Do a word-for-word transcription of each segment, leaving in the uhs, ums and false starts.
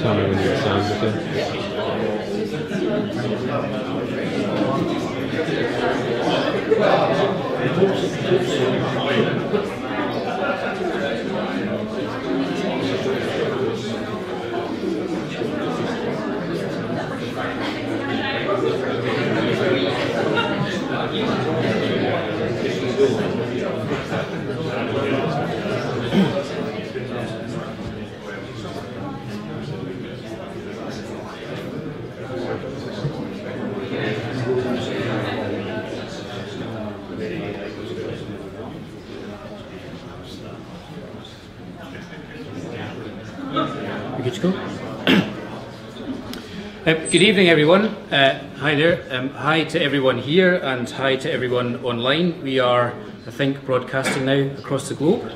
tell me when you're sound with it. Good evening, everyone. Uh, hi there. Um, hi to everyone here and hi to everyone online. We are, I think, broadcasting now across the globe.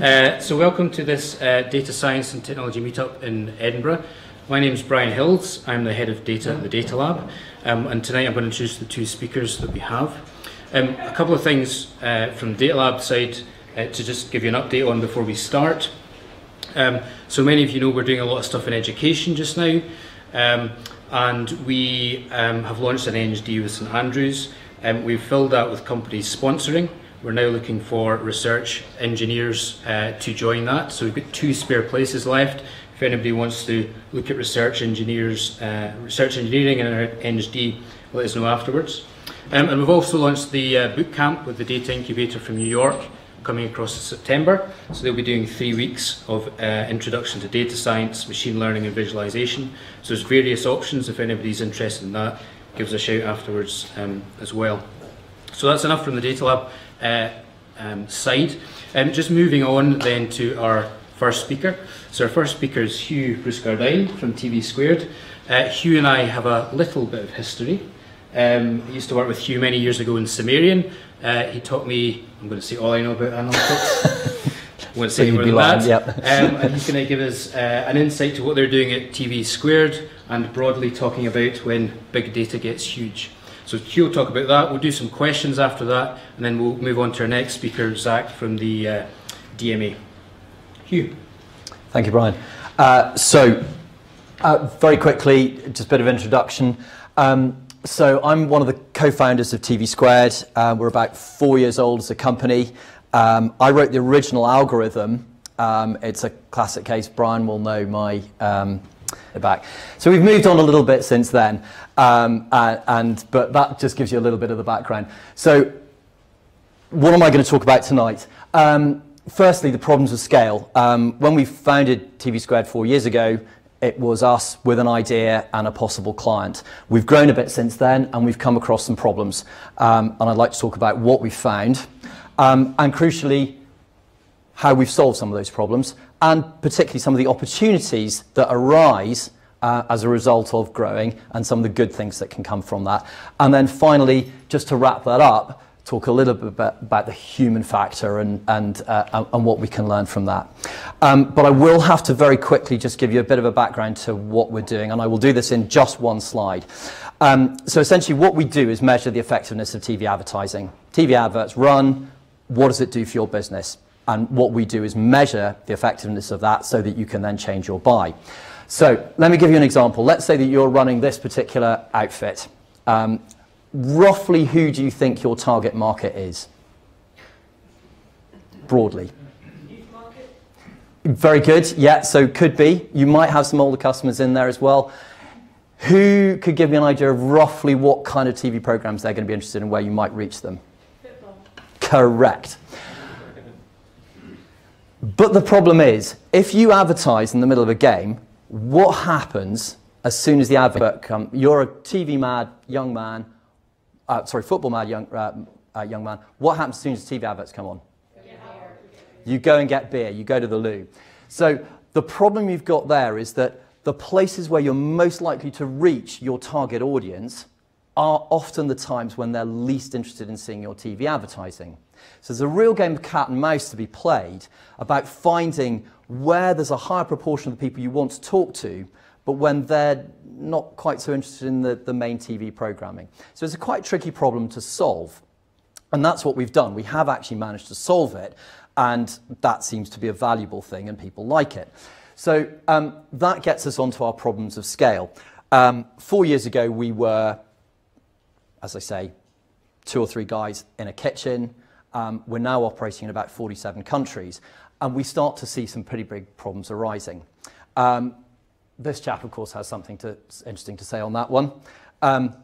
Uh, so welcome to this uh, Data Science and Technology Meetup in Edinburgh. My name is Brian Hills. I'm the head of data at the Data Lab. Um, and tonight I'm going to introduce the two speakers that we have. Um, a couple of things uh, from Data Lab side uh, to just give you an update on before we start. Um, so many of you know we're doing a lot of stuff in education just now. Um, and we um, have launched an N G D with St Andrews. Um, we've filled that with companies sponsoring. We're now looking for research engineers uh, to join that. So we've got two spare places left. If anybody wants to look at research engineers, uh, research engineering and our N G D, let us know afterwards. Um, and we've also launched the uh, boot camp with the Data Incubator from New York coming across in September. So they'll be doing three weeks of uh, introduction to data science, machine learning and visualization. So there's various options. If anybody's interested in that, give us a shout afterwards um, as well. So that's enough from the Data Lab uh, um, side. Um, just moving on then to our first speaker. So our first speaker is Hugh Bruce-Gardine from T V Squared. Uh, Hugh and I have a little bit of history. Um, I used to work with Hugh many years ago in Sumerian. Uh, he taught me, I'm going to say all I know about analytics. I won't say more than that. Yep. um, and he's going to give us uh, an insight to what they're doing at T V Squared and broadly talking about when big data gets huge. So Hugh will talk about that. We'll do some questions after that, and then we'll move on to our next speaker, Zach from the uh, D M A. Hugh. Thank you, Brian. Uh, so uh, very quickly, just a bit of introduction. Um, So I'm one of the co-founders of T V Squared. Uh, we're about four years old as a company. Um, I wrote the original algorithm. Um, it's a classic case. Brian will know my um, back. So we've moved on a little bit since then, um, and, and but that just gives you a little bit of the background. So what am I going to talk about tonight? Um, firstly, the problems of scale. Um, when we founded T V Squared four years ago, it was us with an idea and a possible client. We've grown a bit since then, and we've come across some problems. Um, and I'd like to talk about what we found, um, and crucially, how we've solved some of those problems, and particularly some of the opportunities that arise uh, as a result of growing, and some of the good things that can come from that. And then finally, just to wrap that up, talk a little bit about, about the human factor and, and, uh, and what we can learn from that. Um, but I will have to very quickly just give you a bit of a background to what we're doing, and I will do this in just one slide. Um, so essentially what we do is measure the effectiveness of T V advertising. T V adverts run, what does it do for your business? And what we do is measure the effectiveness of that so that you can then change your buy. So let me give you an example. Let's say that you're running this particular outfit. Um, Roughly, who do you think your target market is? Broadly. Youth market. Very good. Yeah, so could be. You might have some older customers in there as well. Who could give me an idea of roughly what kind of T V programs they're going to be interested in, where you might reach them? Football. Correct. But the problem is, if you advertise in the middle of a game, what happens as soon as the advert comes? You're a T V mad young man. Uh, sorry, football mad young, uh, uh, young man. What happens as soon as T V adverts come on? Yeah. You go and get beer, you go to the loo. So the problem you've got there is that the places where you're most likely to reach your target audience are often the times when they're least interested in seeing your T V advertising. So there's a real game of cat and mouse to be played about finding where there's a higher proportion of the people you want to talk to, but when they're not quite so interested in the, the main T V programming. So it's a quite tricky problem to solve. And that's what we've done. We have actually managed to solve it. And that seems to be a valuable thing, and people like it. So um, that gets us onto our problems of scale. Um, four years ago, we were, as I say, two or three guys in a kitchen. Um, we're now operating in about forty-seven countries, and we start to see some pretty big problems arising. Um, this chap, of course, has something to, interesting to say on that one. Um,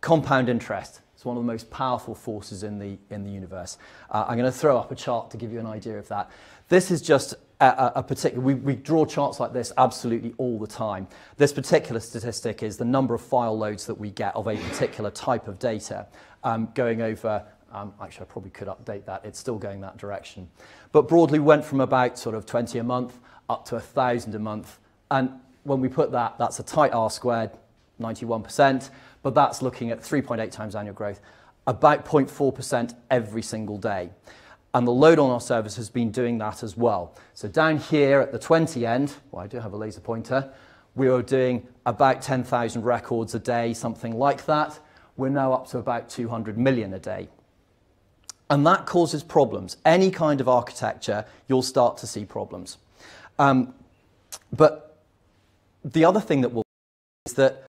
compound interest. It's one of the most powerful forces in the, in the universe. Uh, I'm going to throw up a chart to give you an idea of that. This is just a, a, a particular, we, we draw charts like this absolutely all the time. This particular statistic is the number of file loads that we get of a particular type of data um, going over, um, actually I probably could update that, it's still going that direction. But broadly went from about sort of twenty a month up to one thousand a month. And when we put that, that's a tight R squared, ninety-one percent. But that's looking at three point eight times annual growth, about zero point four percent every single day. And the load on our service has been doing that as well. So down here at the twenty end, well, I do have a laser pointer, we are doing about ten thousand records a day, something like that. We're now up to about two hundred million a day. And that causes problems. Any kind of architecture, you'll start to see problems. Um, but the other thing that will is that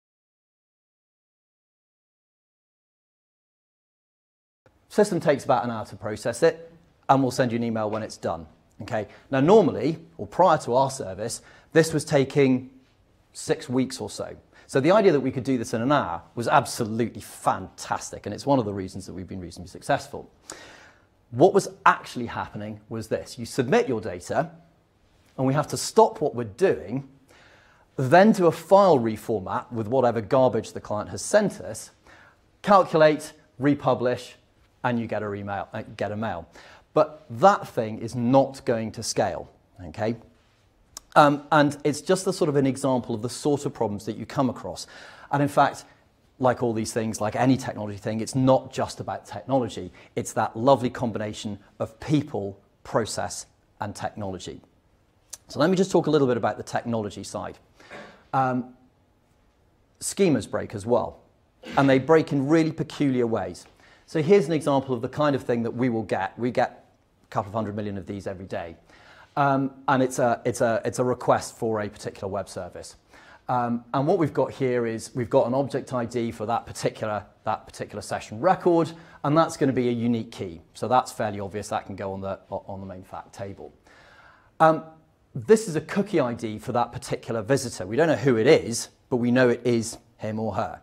system takes about an hour to process it, and we'll send you an email when it's done. Okay. Now, normally, or prior to our service, this was taking six weeks or so. So the idea that we could do this in an hour was absolutely fantastic, and it's one of the reasons that we've been reasonably successful. What was actually happening was this. You submit your data, and we have to stop what we're doing, then do a file reformat with whatever garbage the client has sent us, calculate, republish, and you get a email, get a mail. But that thing is not going to scale, okay? Um, and it's just the sort of an example of the sort of problems that you come across. And in fact, like all these things, like any technology thing, it's not just about technology. It's that lovely combination of people, process, and technology. So let me just talk a little bit about the technology side. Um, schemas break as well, and they break in really peculiar ways. So here's an example of the kind of thing that we will get. We get a couple of hundred million of these every day. Um, and it's a, it's, a, it's a request for a particular web service. Um, and what we've got here is we've got an object I D for that particular, that particular session record, and that's going to be a unique key. So that's fairly obvious. That can go on the, on the main fact table. Um, this is a cookie I D for that particular visitor. We don't know who it is, but we know it is him or her.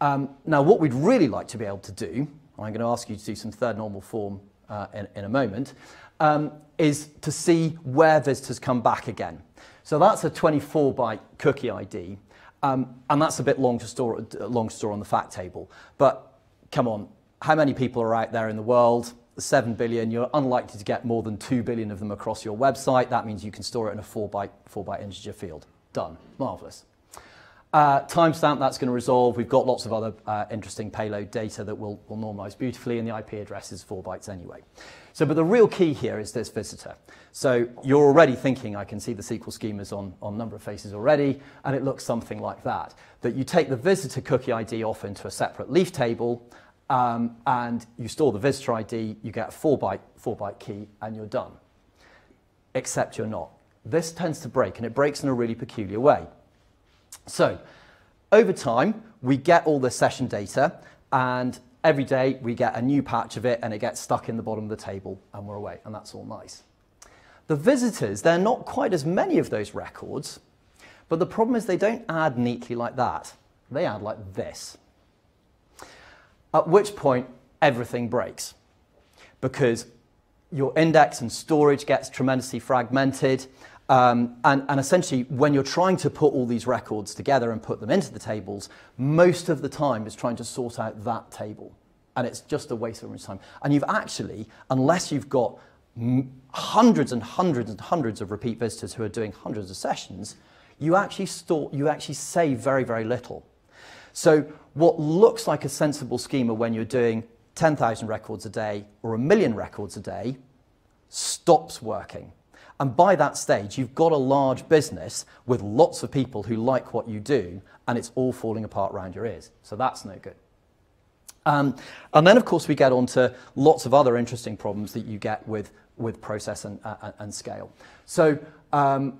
Um, now, what we'd really like to be able to do, I'm going to ask you to do some third normal form uh, in, in a moment, um, is to see where visitors come back again. So that's a twenty-four byte cookie I D, um, and that's a bit long to, store, long to store on the fact table. But come on, how many people are out there in the world? seven billion. You're unlikely to get more than two billion of them across your website. That means you can store it in a four byte four byte integer field. Done. Marvellous. Uh, timestamp, that's going to resolve. We've got lots of other uh, interesting payload data that will, will normalize beautifully, and the I P address is four bytes anyway. So, but the real key here is this visitor. So you're already thinking, I can see the S Q L schemas on, on number of faces already, and it looks something like that. That you take the visitor cookie I D off into a separate leaf table, um, and you store the visitor I D, you get a four byte, four byte key, and you're done. Except you're not. This tends to break, and it breaks in a really peculiar way. So, over time, we get all this session data, and every day we get a new patch of it, and it gets stuck in the bottom of the table, and we're away, and that's all nice. The visitors, they're not quite as many of those records, but the problem is they don't add neatly like that. They add like this. At which point, everything breaks, because your index and storage gets tremendously fragmented. Um, and, and essentially, when you're trying to put all these records together and put them into the tables, most of the time is trying to sort out that table. And it's just a waste of much time. And you've actually, unless you've got hundreds and hundreds and hundreds of repeat visitors who are doing hundreds of sessions, you actually store, you actually save very, very little. So what looks like a sensible schema when you're doing ten thousand records a day or a million records a day stops working. And by that stage, you've got a large business with lots of people who like what you do, and it's all falling apart around your ears. So that's no good. Um, and then, of course, we get onto lots of other interesting problems that you get with, with process and, uh, and scale. So um,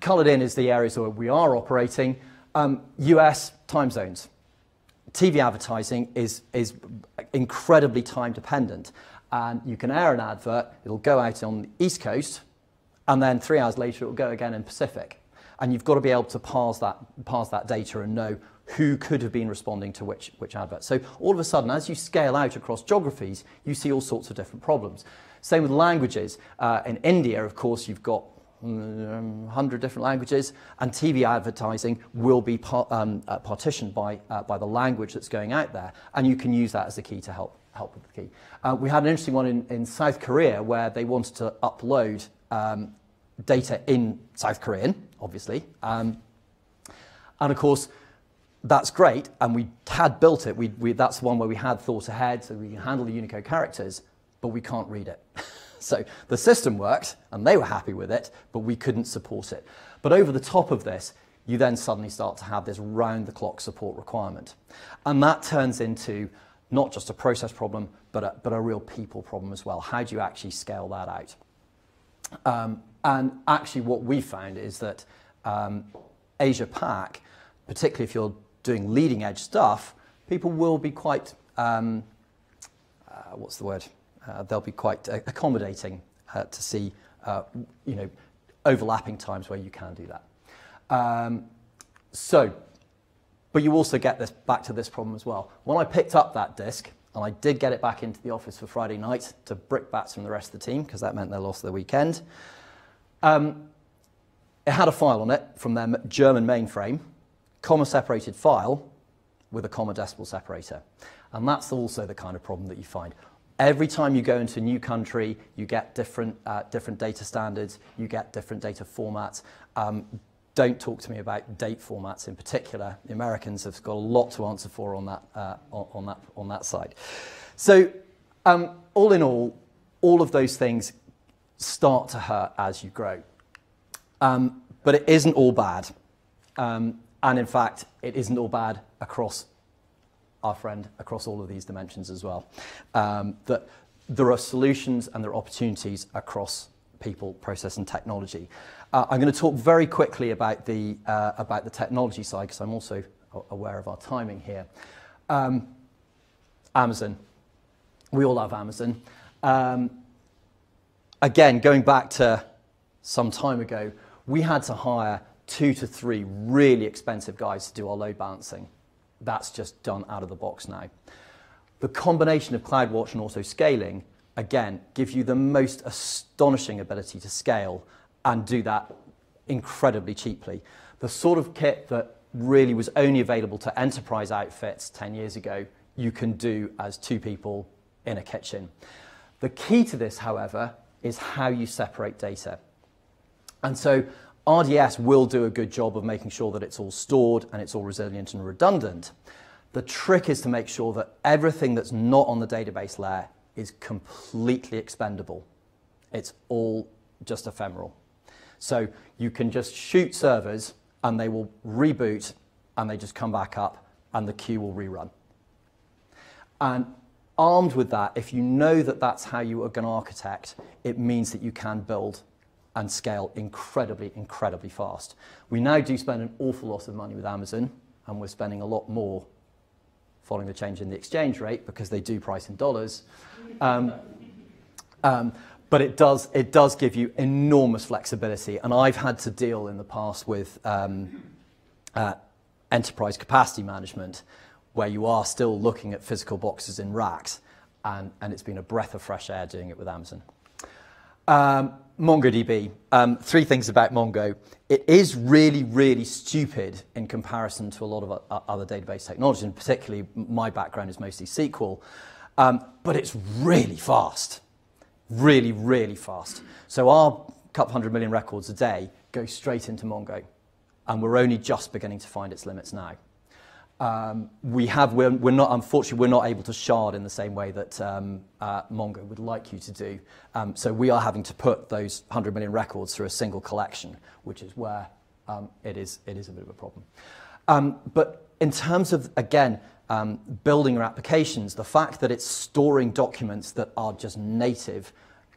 coloured in is the areas where we are operating. Um, U S time zones. T V advertising is, is incredibly time dependent. And you can air an advert, it'll go out on the East Coast, and then three hours later it'll go again in Pacific. And you've got to be able to parse that, parse that data and know who could have been responding to which, which advert. So all of a sudden, as you scale out across geographies, you see all sorts of different problems. Same with languages. Uh, in India, of course, you've got one hundred different languages, and T V advertising will be par um, uh, partitioned by, uh, by the language that's going out there, and you can use that as a key to help, help with the key. Uh, we had an interesting one in, in South Korea where they wanted to upload um, data in South Korean, obviously, um, and of course, that's great, and we had built it. We, we, that's the one where we had thought ahead, so we can handle the Unicode characters, but we can't read it. So the system worked, and they were happy with it, but we couldn't support it. But over the top of this, you then suddenly start to have this round-the-clock support requirement. And that turns into not just a process problem, but a, but a real people problem as well. How do you actually scale that out? Um, and actually what we found is that um, Asia-Pac, particularly if you're doing leading-edge stuff, people will be quite, um, uh, what's the word? Uh, they'll be quite uh, accommodating uh, to see, uh, you know, overlapping times where you can do that. Um, so, but you also get this back to this problem as well. When I picked up that disk, and I did get it back into the office for Friday night to brickbats from the rest of the team, because that meant they lost their weekend. Um, it had a file on it from their German mainframe, comma-separated file with a comma-decimal separator. And that's also the kind of problem that you find. Every time you go into a new country, you get different, uh, different data standards, you get different data formats. Um, don't talk to me about date formats in particular. The Americans have got a lot to answer for on that, uh, on that, on that side. So um, all in all, all of those things start to hurt as you grow. Um, but it isn't all bad. Um, and in fact, it isn't all bad across our friend across all of these dimensions as well, um, that there are solutions and there are opportunities across people, process and technology. Uh, I'm going to talk very quickly about the, uh, about the technology side, because I'm also aware of our timing here. Um, Amazon. We all love Amazon. Um, again, going back to some time ago, we had to hire two to three really expensive guys to do our load balancing. That's just done out of the box now. The combination of CloudWatch and auto-scaling, again, gives you the most astonishing ability to scale and do that incredibly cheaply. The sort of kit that really was only available to enterprise outfits ten years ago, you can do as two people in a kitchen. The key to this, however, is how you separate data. And so, R D S will do a good job of making sure that it's all stored and it's all resilient and redundant. The trick is to make sure that everything that's not on the database layer is completely expendable. It's all just ephemeral. So you can just shoot servers and they will reboot and they just come back up and the queue will rerun. And armed with that, if you know that that's how you are going to architect, it means that you can build and scale incredibly, incredibly fast. We now do spend an awful lot of money with Amazon, and we're spending a lot more following the change in the exchange rate, because they do price in dollars. Um, um, but it does, it does give you enormous flexibility, and I've had to deal in the past with um, uh, enterprise capacity management, where you are still looking at physical boxes in racks, and, and it's been a breath of fresh air doing it with Amazon. Um, MongoDB, um, three things about Mongo. It is really, really stupid in comparison to a lot of uh, other database technology, and particularly my background is mostly S Q L, um, but it's really fast, really, really fast. So our couple hundred million records a day go straight into Mongo, and we're only just beginning to find its limits now. Um, we have, we're, we're not, unfortunately, we're not able to shard in the same way that um, uh, Mongo would like you to do. Um, so we are having to put those one hundred million records through a single collection, which is where um, it is, it is a bit of a problem. Um, but in terms of, again, um, building your applications, the fact that it's storing documents that are just native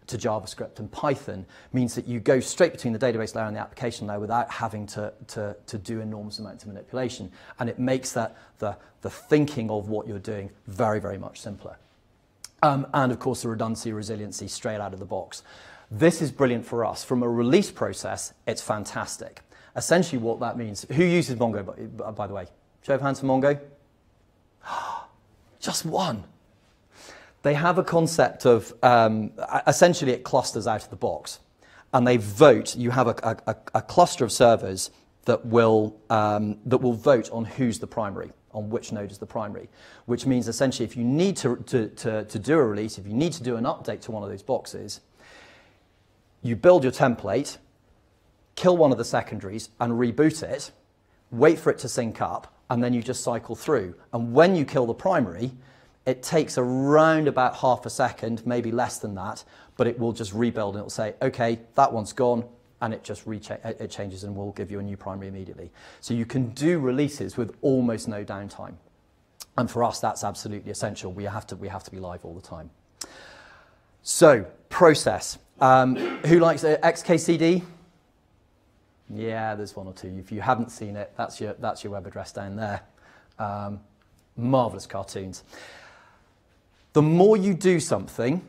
to JavaScript and Python means that you go straight between the database layer and the application layer without having to, to, to do enormous amounts of manipulation. And it makes that the, the thinking of what you're doing very, very much simpler. Um, and of course, the redundancy, resiliency straight out of the box. This is brilliant for us. From a release process, it's fantastic. Essentially what that means, who uses Mongo, by, by the way? Show of hands for Mongo. Just one. They have a concept of, um, essentially it clusters out of the box. And they vote, you have a, a, a cluster of servers that will, um, that will vote on who's the primary, on which node is the primary. Which means essentially if you need to, to, to, to do a release, if you need to do an update to one of those boxes, you build your template, kill one of the secondaries and reboot it, wait for it to sync up, and then you just cycle through. And when you kill the primary, it takes around about half a second, maybe less than that, but it will just rebuild and it'll say, okay, that one's gone, and it just it changes and will give you a new primary immediately. So you can do releases with almost no downtime. And for us, that's absolutely essential. We have to, we have to be live all the time. So, process. Um, who likes X K C D? Yeah, there's one or two. If you haven't seen it, that's your, that's your web address down there. Um, marvelous cartoons. The more you do something,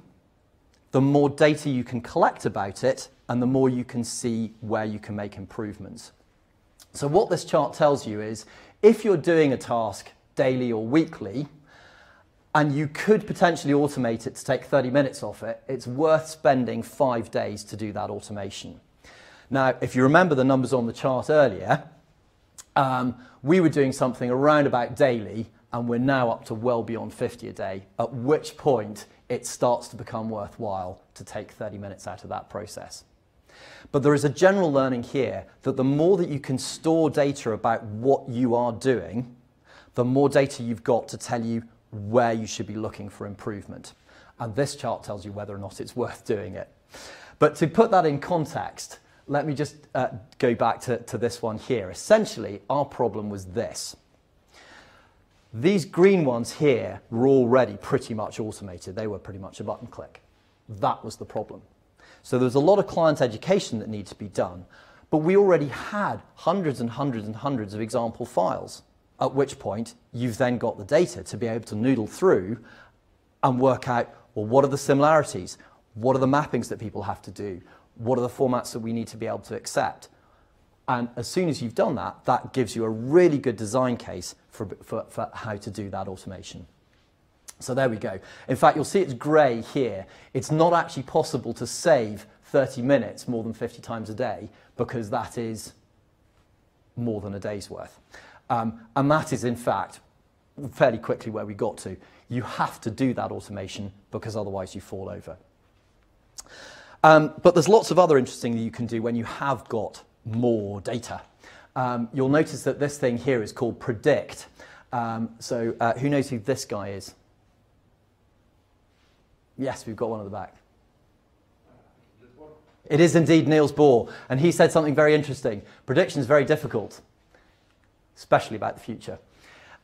the more data you can collect about it, and the more you can see where you can make improvements. So what this chart tells you is, if you're doing a task daily or weekly, and you could potentially automate it to take thirty minutes off it, it's worth spending five days to do that automation. Now, if you remember the numbers on the chart earlier, um, we were doing something around about daily, and we're now up to well beyond fifty a day, at which point it starts to become worthwhile to take thirty minutes out of that process. But there is a general learning here that the more that you can store data about what you are doing, the more data you've got to tell you where you should be looking for improvement. And this chart tells you whether or not it's worth doing it. But to put that in context, let me just uh, go back to, to this one here. Essentially, our problem was this. These green ones here were already pretty much automated. They were pretty much a button click. That was the problem. So there was a lot of client education that needed to be done, but we already had hundreds and hundreds and hundreds of example files, at which point you've then got the data to be able to noodle through and work out, well, what are the similarities? What are the mappings that people have to do? What are the formats that we need to be able to accept? And as soon as you've done that, that gives you a really good design case for, for, for how to do that automation. So there we go. In fact, you'll see it's grey here. It's not actually possible to save thirty minutes more than fifty times a day, because that is more than a day's worth. Um, and that is, in fact, fairly quickly where we got to. You have to do that automation because otherwise you fall over. Um, but there's lots of other interesting things that you can do when you have got more data. Um, you'll notice that this thing here is called predict. Um, so uh, who knows who this guy is? Yes, we've got one at the back. It is indeed Niels Bohr, and he said something very interesting. Prediction is very difficult, especially about the future.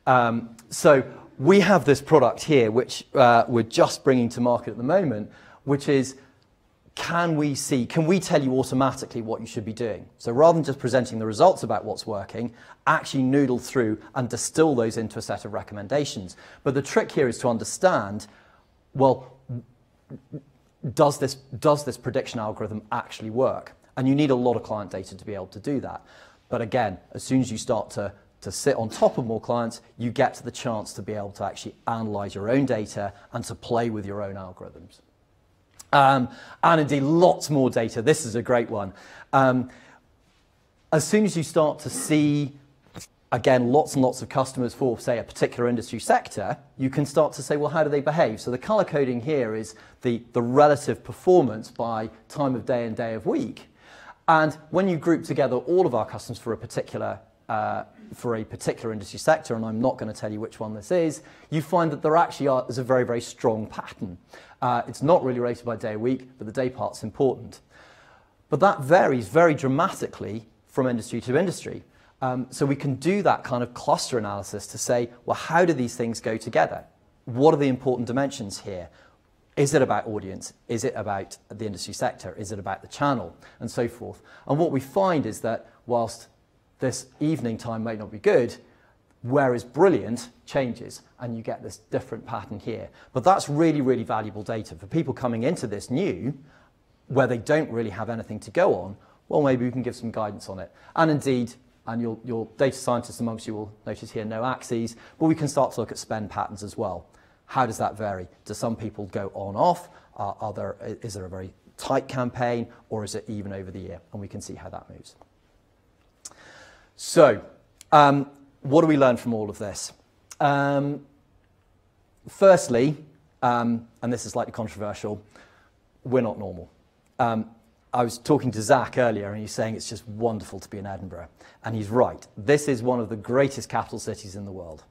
Um, so we have this product here, which uh, we're just bringing to market at the moment, which is, can we see, can we tell you automatically what you should be doing? So rather than just presenting the results about what's working, actually noodle through and distill those into a set of recommendations. But the trick here is to understand, well, does this, does this prediction algorithm actually work? And you need a lot of client data to be able to do that. But again, as soon as you start to, to sit on top of more clients, you get to the chance to be able to actually analyze your own data and to play with your own algorithms. Um, and indeed, lots more data. This is a great one. Um, as soon as you start to see, again, lots and lots of customers for, say, a particular industry sector, you can start to say, well, how do they behave? So the color coding here is the, the relative performance by time of day and day of week. And when you group together all of our customers for a particular, uh, for a particular industry sector, and I'm not going to tell you which one this is, you find that there actually are, is a very, very strong pattern. Uh, it's not really rated by day or week, but the day part's important. But that varies very dramatically from industry to industry. Um, so we can do that kind of cluster analysis to say, well, how do these things go together? What are the important dimensions here? Is it about audience? Is it about the industry sector? Is it about the channel? And so forth. And what we find is that whilst this evening time may not be good, where is brilliant changes, and you get this different pattern here. But that's really, really valuable data for people coming into this new, where they don't really have anything to go on. Well, maybe we can give some guidance on it. And indeed, and your, your data scientists amongst you will notice here no axes, but we can start to look at spend patterns as well. How does that vary? Do some people go on off? Uh, are there, is there a very tight campaign, or is it even over the year? And we can see how that moves. So, um, what do we learn from all of this? Um, firstly, um, and this is slightly controversial, we're not normal. Um, I was talking to Zach earlier, and he's saying it's just wonderful to be in Edinburgh. And he's right. This is one of the greatest capital cities in the world.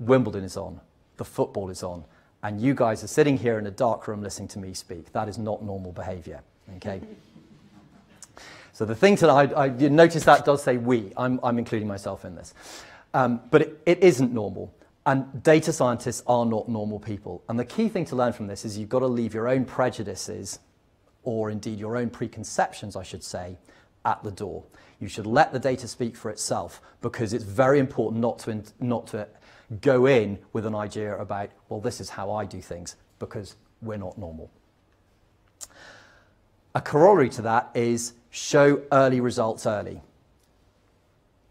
Wimbledon is on. The football is on, and you guys are sitting here in a dark room listening to me speak. That is not normal behavior, okay? So the thing tonight, I, I you notice that does say we. I'm, I'm including myself in this. Um, but it, it isn't normal, and data scientists are not normal people. And the key thing to learn from this is you've got to leave your own prejudices, or indeed your own preconceptions, I should say, at the door. You should let the data speak for itself, because it's very important not to, not to go in with an idea about, well, this is how I do things, because we're not normal. A corollary to that is show early results early.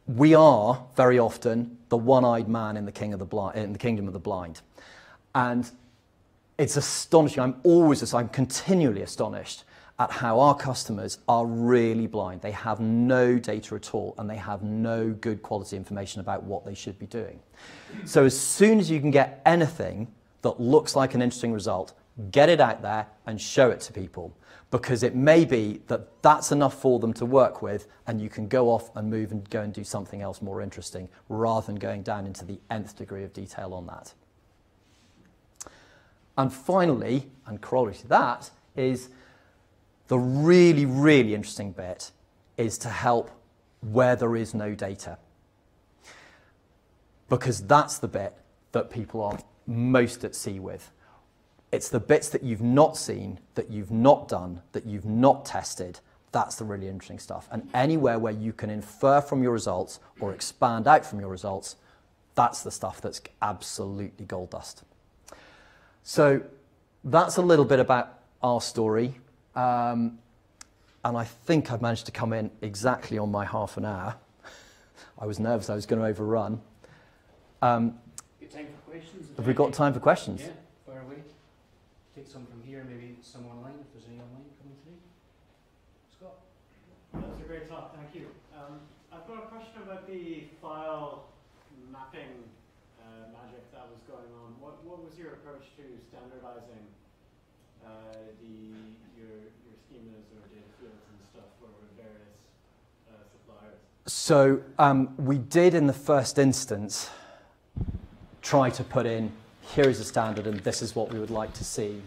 We are very often the one-eyed man in the, king of the blind, in the kingdom of the blind. And it's astonishing. I'm always, I'm continually astonished at how our customers are really blind. They have no data at all, and they have no good quality information about what they should be doing. So as soon as you can get anything that looks like an interesting result, get it out there and show it to people, because it may be that that's enough for them to work with, and you can go off and move and go and do something else more interesting, rather than going down into the nth degree of detail on that. And finally, and corollary to that, is the really, really interesting bit is to help where there is no data, because that's the bit that people are most at sea with. It's the bits that you've not seen, that you've not done, that you've not tested. That's the really interesting stuff. And anywhere where you can infer from your results or expand out from your results, that's the stuff that's absolutely gold dust. So that's a little bit about our story. Um, and I think I've managed to come in exactly on my half an hour. I was nervous I was going to overrun. Um, time for questions, have we got time for questions? Yeah, fire away. Take some from here, maybe some online, if there's any online coming through. Scott? That was a great talk, thank you. Um, I've got a question about the file mapping uh, magic that was going on. What, what was your approach to standardizing Uh, the, your, your schemas or data fields and stuff for various uh, suppliers? So um, we did in the first instance try to put in, here is a standard and this is what we would like to see,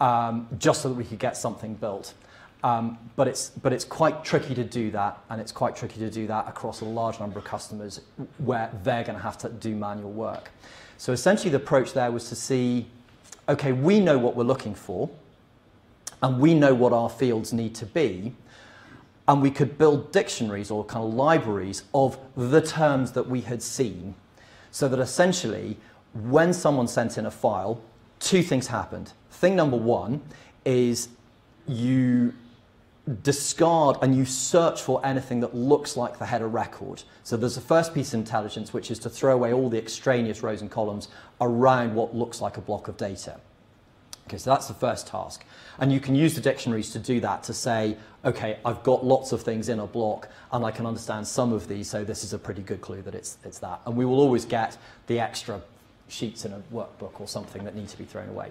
um, just so that we could get something built. Um, but it's, but it's quite tricky to do that, and it's quite tricky to do that across a large number of customers where they're going to have to do manual work. So essentially the approach there was to see, okay, we know what we're looking for, and we know what our fields need to be, and we could build dictionaries or kind of libraries of the terms that we had seen, so that essentially when someone sent in a file, two things happened. Thing number one is you discard and you search for anything that looks like the header record. So there's the first piece of intelligence, which is to throw away all the extraneous rows and columns around what looks like a block of data. Okay, so that's the first task. And you can use the dictionaries to do that, to say, okay, I've got lots of things in a block and I can understand some of these, so this is a pretty good clue that it's, it's that. And we will always get the extra sheets in a workbook or something that need to be thrown away.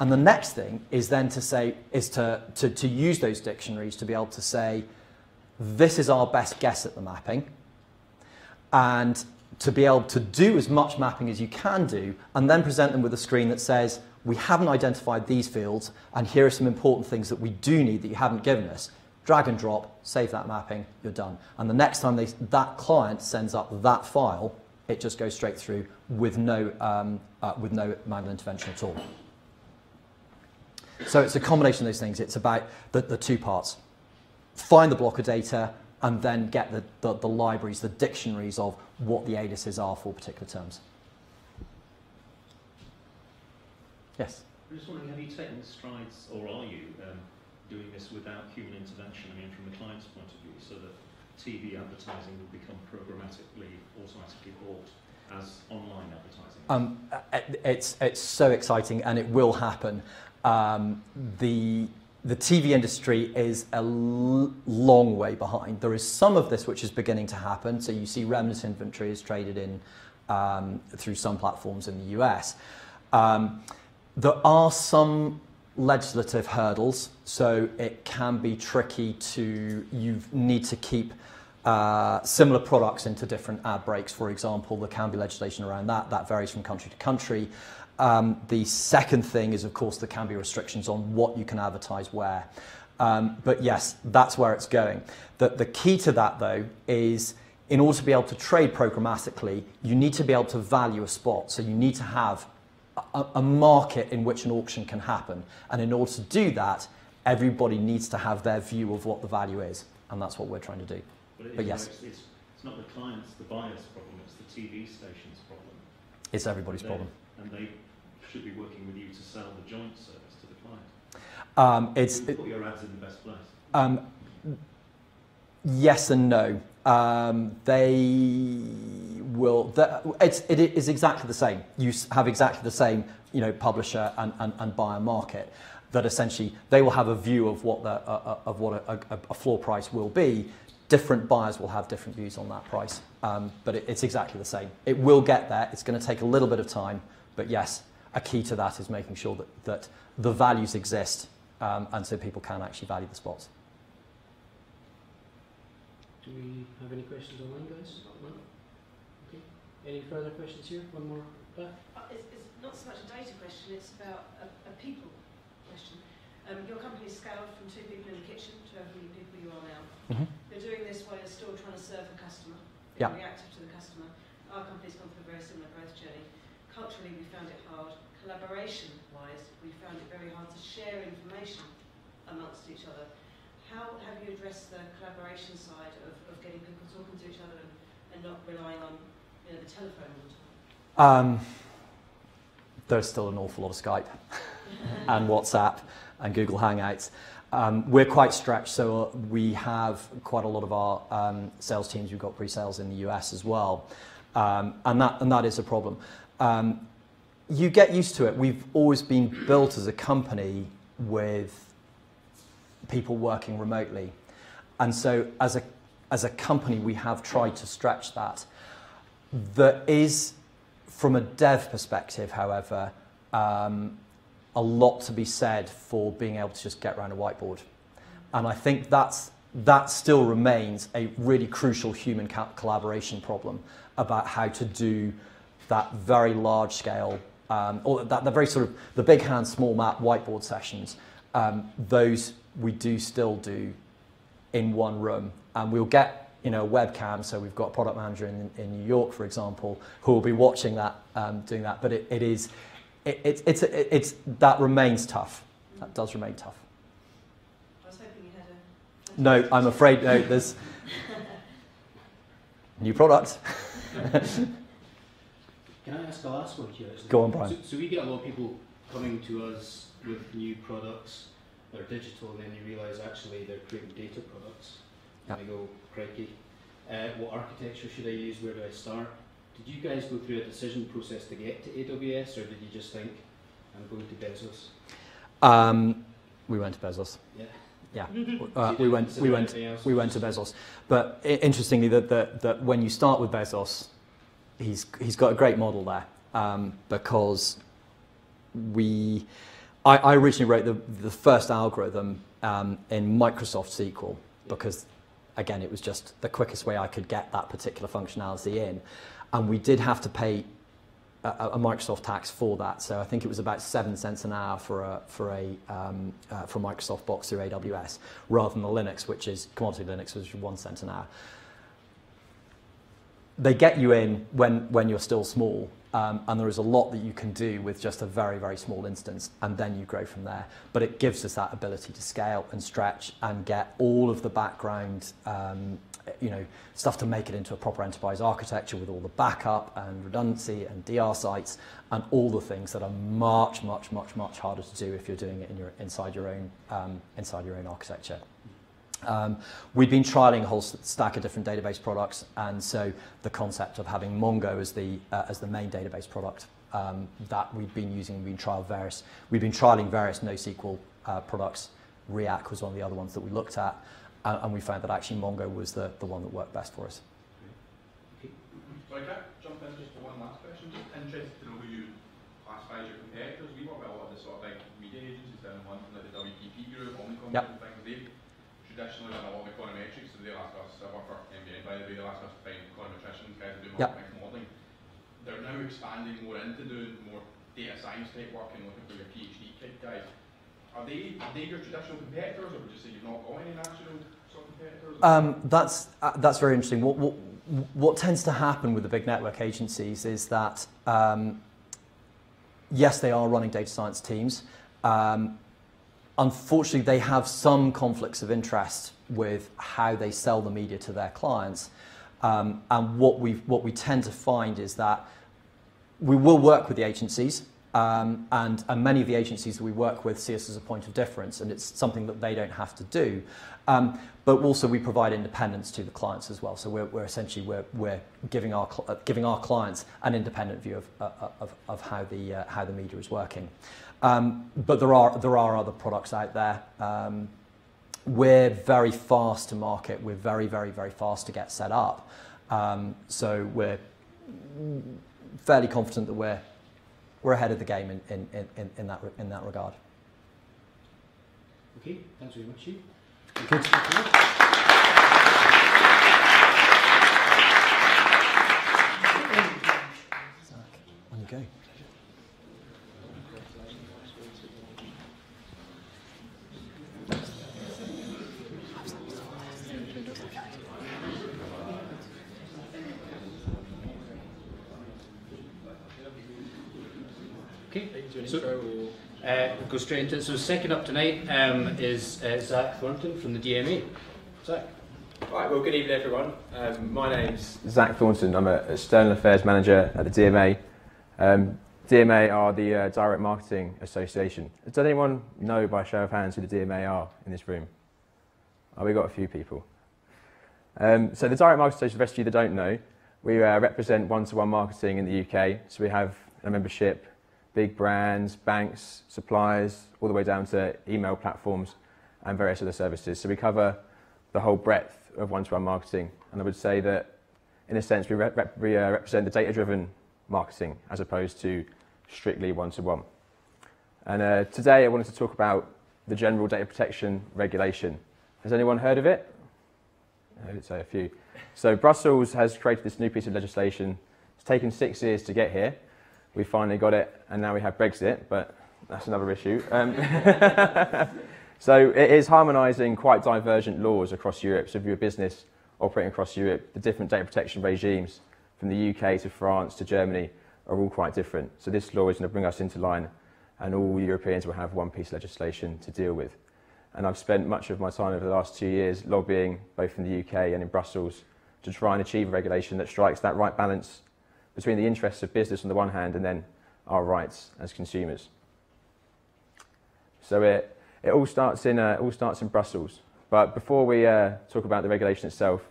And the next thing is then to say, is to, to, to use those dictionaries to be able to say, this is our best guess at the mapping, and to be able to do as much mapping as you can do, and then present them with a screen that says, we haven't identified these fields, and here are some important things that we do need that you haven't given us. Drag and drop, save that mapping, you're done. And the next time they, that client sends up that file, it just goes straight through with no, um, uh, with no manual intervention at all. So it's a combination of those things. It's about the, the two parts. Find the block of data and then get the, the, the libraries, the dictionaries of what the aliases are for particular terms. Yes? I'm just wondering, have you taken strides, or are you um, doing this without human intervention? I mean, from the client's point of view, so that T V advertising will become programmatically, automatically bought as online advertising? Um, it's, it's so exciting, and it will happen. Um, the, the T V industry is a l long way behind. There is some of this which is beginning to happen. So you see remnant inventory is traded in um, through some platforms in the U S. Um, there are some legislative hurdles, so it can be tricky to, you need to keep uh, similar products into different ad breaks, for example. There can be legislation around that. That varies from country to country. Um, the second thing is, of course, there can be restrictions on what you can advertise where. Um, but yes, that's where it's going. The, the key to that, though, is in order to be able to trade programmatically, you need to be able to value a spot. So you need to have A, a market in which an auction can happen, and in order to do that, everybody needs to have their view of what the value is, and that's what we're trying to do. But, but yes, it's, it's, it's not the client's, the buyer's problem; it's the T V station's problem. It's everybody's and they, problem, and they should be working with you to sell the joint service to the client. Um, it's you put it, your ads in the best place. Um, yes and no. Um, they will. The, it's, it is exactly the same. You have exactly the same, you know, publisher and, and, and buyer market. That essentially they will have a view of what the uh, of what a, a, a floor price will be. Different buyers will have different views on that price, um, but it, it's exactly the same. It will get there. It's going to take a little bit of time, but yes, a key to that is making sure that that the values exist, um, and so people can actually value the spots. Do we have any questions online, guys? No? Okay. Any further questions here? One more back? Uh, it's, it's not so much a data question, it's about a, a people question. Um, your company's scaled from two people in the kitchen to how many people you are now. Mm-hmm. You're doing this while you're still trying to serve the customer, being yeah. reactive to the customer. Our company's gone through a very similar growth journey. Culturally, we found it hard. Collaboration-wise, we found it very hard to share information amongst each other. How have you addressed the collaboration side of, of getting people talking to each other and, and not relying on, you know, the telephone all the time? Um, there's still an awful lot of Skype and WhatsApp and Google Hangouts. Um, we're quite stretched, so we have quite a lot of our um, sales teams. We've got pre-sales in the U S as well, um, and that and that is a problem. Um, you get used to it. We've always been built as a company with people working remotely, and so as a as a company we have tried to stretch that. There is, from a dev perspective, however, um, a lot to be said for being able to just get around a whiteboard, and I think that's that still remains a really crucial human collaboration problem about how to do that very large scale, um, or that the very sort of the big hand small map whiteboard sessions. Um, those we do still do in one room, and we'll get, you know, a webcam, so we've got a product manager in, in New York, for example, who will be watching that, um, doing that, but it, it is, it, it, it's, it, it's, that remains tough, that does remain tough. I was hoping you had a... No, I'm afraid, no, there's new product. Can I ask the last one here? Go on, Brian. So, so we get a lot of people coming to us with new products that are digital, and then you realise actually they're creating data products, and yep. they go, crikey, uh, what architecture should I use, where do I start? Did you guys go through a decision process to get to A W S, or did you just think, I'm going to Bezos? Um, we went to Bezos. Yeah. Yeah, uh, we went, we went, we went to Bezos. But interestingly, that that that when you start with Bezos, he's he's got a great model there, um, because we. I originally wrote the, the first algorithm um, in Microsoft S Q L because, again, it was just the quickest way I could get that particular functionality in. And we did have to pay a, a Microsoft tax for that. So I think it was about seven cents an hour for a, for a um, uh, for Microsoft box through A W S, rather than the Linux, which is commodity Linux, which is one cent an hour. they get you in when, when you're still small. Um, and there is a lot that you can do with just a very, very small instance, and then you grow from there. But it gives us that ability to scale and stretch and get all of the background, um, you know, stuff to make it into a proper enterprise architecture with all the backup and redundancy and D R sites and all the things that are much, much, much, much harder to do if you're doing it in your, inside your own, um, inside your own architecture. Um, we've been trialing a whole stack of different database products, and so the concept of having Mongo as the uh, as the main database product um, that we've been using, we've been trial various, we've been trialing various NoSQL uh, products. React was one of the other ones that we looked at, uh, and we found that actually Mongo was the the one that worked best for us. Okay. So I can't jump in just for one last question. Just interested to know who you classify as your competitors. We work with a lot of the sort of like media agencies down in London, like the W P P group, Omnicom, yep. and things. They've traditionally done a lot of econometrics, so they'll ask us, I work for M B N by the way, they'll ask us to find econometricians, guys who do market yep. modelling. They're now expanding more into doing more data science type work and looking for your PhD type guys. Are they, are they your traditional competitors, or would you say you've not got any natural sort of competitors? Um, that's, uh, that's very interesting. What, what, what tends to happen with the big network agencies is that, um, yes, they are running data science teams. Um, Unfortunately, they have some conflicts of interest with how they sell the media to their clients. Um, and what we what we tend to find is that we will work with the agencies, um, and, and many of the agencies that we work with see us as a point of difference, and it's something that they don't have to do. Um, but also, we provide independence to the clients as well. So we're, we're essentially we're we're giving our giving our clients an independent view of uh, of, of how the uh, how the media is working. Um, but there are there are other products out there. Um, we're very fast to market. We're very very very fast to get set up. Um, so we're fairly confident that we're we're ahead of the game in in in, in that in that regard. Okay, thanks very much, Hugh. Good. On you go. So, uh, we'll go straight into it. So second up tonight um, is uh, Zach Thornton from the D M A. Zach. Right, well, good evening everyone. Um, my name's Zach Thornton. I'm an External Affairs Manager at the D M A. Um, D M A are the uh, Direct Marketing Association. Does anyone know by show of hands who the D M A are in this room? Oh, we've got a few people. Um, so the Direct Marketing Association, for the rest of you that don't know, we uh, represent one-to-one marketing in the U K. So we have a membership, big brands, banks, suppliers, all the way down to email platforms and various other services. So we cover the whole breadth of one-to-one marketing. And I would say that, in a sense, we, rep we uh, represent the data-driven marketing as opposed to strictly one-to-one. And uh, today I wanted to talk about the General Data Protection Regulation. Has anyone heard of it? I would say a few. So Brussels has created this new piece of legislation. It's taken six years to get here. We finally got it, and now we have Brexit, but that's another issue. Um, so it is harmonising quite divergent laws across Europe. So if you're a business operating across Europe, the different data protection regimes from the U K to France to Germany are all quite different. So this law is going to bring us into line, and all Europeans will have one piece of legislation to deal with. And I've spent much of my time over the last two years lobbying both in the U K and in Brussels to try and achieve a regulation that strikes that right balance between the interests of business on the one hand and then our rights as consumers. So it, it all starts in, uh, all starts in Brussels. But before we uh, talk about the regulation itself,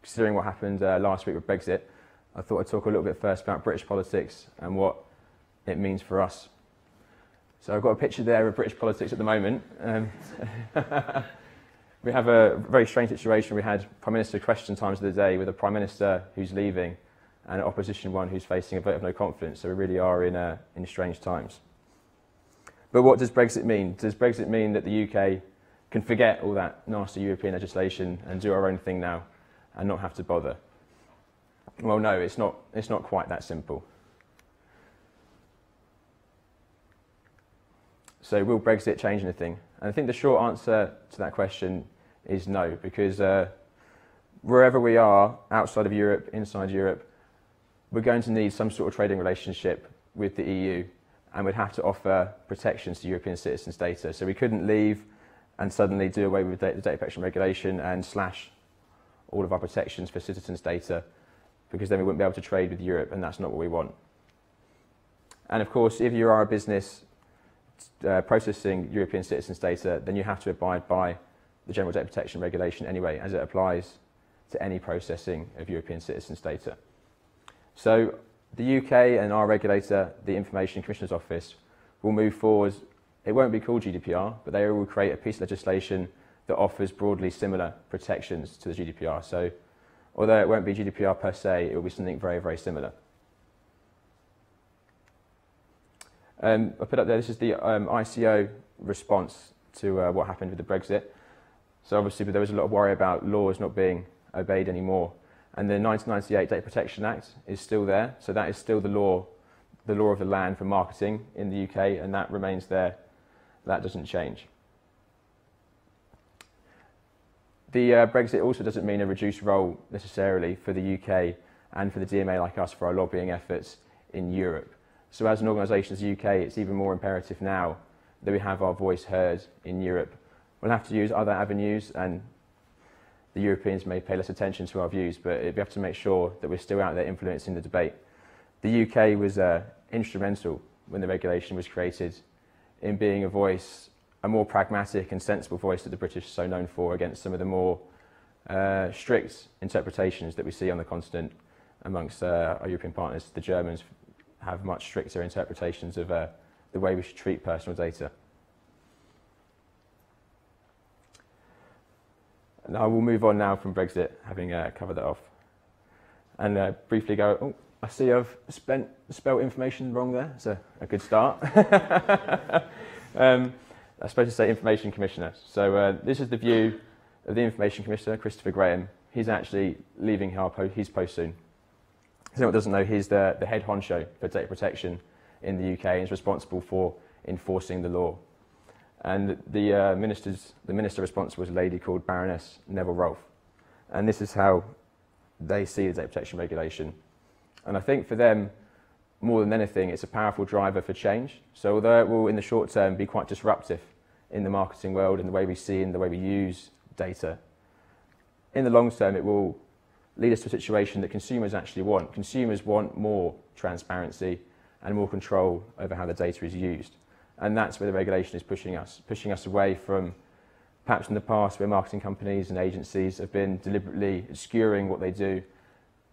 considering what happened uh, last week with Brexit, I thought I'd talk a little bit first about British politics and what it means for us. So I've got a picture there of British politics at the moment. Um, we have a very strange situation. We had Prime Minister question times of the day with a Prime Minister who's leaving and an opposition one who's facing a vote of no confidence. So we really are in, uh, in strange times. But what does Brexit mean? Does Brexit mean that the U K can forget all that nasty European legislation and do our own thing now and not have to bother? Well, no, it's not, it's not quite that simple. So will Brexit change anything? And I think the short answer to that question is no, because uh, wherever we are, outside of Europe, inside Europe, we're going to need some sort of trading relationship with the E U, and we'd have to offer protections to European citizens' data. So we couldn't leave and suddenly do away with the data protection regulation and slash all of our protections for citizens' data, because then we wouldn't be able to trade with Europe, and that's not what we want. And of course, if you are a business uh, processing European citizens' data, then you have to abide by the General Data Protection Regulation anyway, as it applies to any processing of European citizens' data. So the U K and our regulator, the Information Commissioner's Office, will move forward. It won't be called G D P R, but they will create a piece of legislation that offers broadly similar protections to the G D P R. So although it won't be G D P R per se, it will be something very, very similar. Um, I put up there, this is the um, I C O response to uh, what happened with the Brexit. So obviously there was a lot of worry about laws not being obeyed anymore. And the nineteen ninety-eight Data Protection Act is still there. So that is still the law, the law of the land for marketing in the U K, and that remains there. That doesn't change. The uh, Brexit also doesn't mean a reduced role necessarily for the U K and for the D M A like us for our lobbying efforts in Europe. So as an organisation, as the U K, it's even more imperative now that we have our voice heard in Europe. We'll have to use other avenues, and the Europeans may pay less attention to our views, but we have to make sure that we're still out there influencing the debate. The U K was uh, instrumental when the regulation was created in being a voice, a more pragmatic and sensible voice that the British are so known for, against some of the more uh, strict interpretations that we see on the continent amongst uh, our European partners. The Germans have much stricter interpretations of uh, the way we should treat personal data. And I will move on now from Brexit, having uh, covered that off, and uh, briefly go, oh, I see I've spent, spelled information wrong there. It's a, a good start. um, I was supposed to say Information Commissioner. So uh, this is the view of the Information Commissioner, Christopher Graham. He's actually leaving his post soon. So anyone doesn't know, he's the, the head honcho for data protection in the U K, and is responsible for enforcing the law. And the, uh, ministers, the minister responsible was a lady called Baroness Neville-Rolfe. And this is how they see the data protection regulation. And I think for them, more than anything, it's a powerful driver for change. So although it will, in the short term, be quite disruptive in the marketing world and the way we see and the way we use data, in the long term, it will lead us to a situation that consumers actually want. Consumers want more transparency and more control over how the data is used. And that's where the regulation is pushing us, pushing us away from perhaps in the past where marketing companies and agencies have been deliberately skewering what they do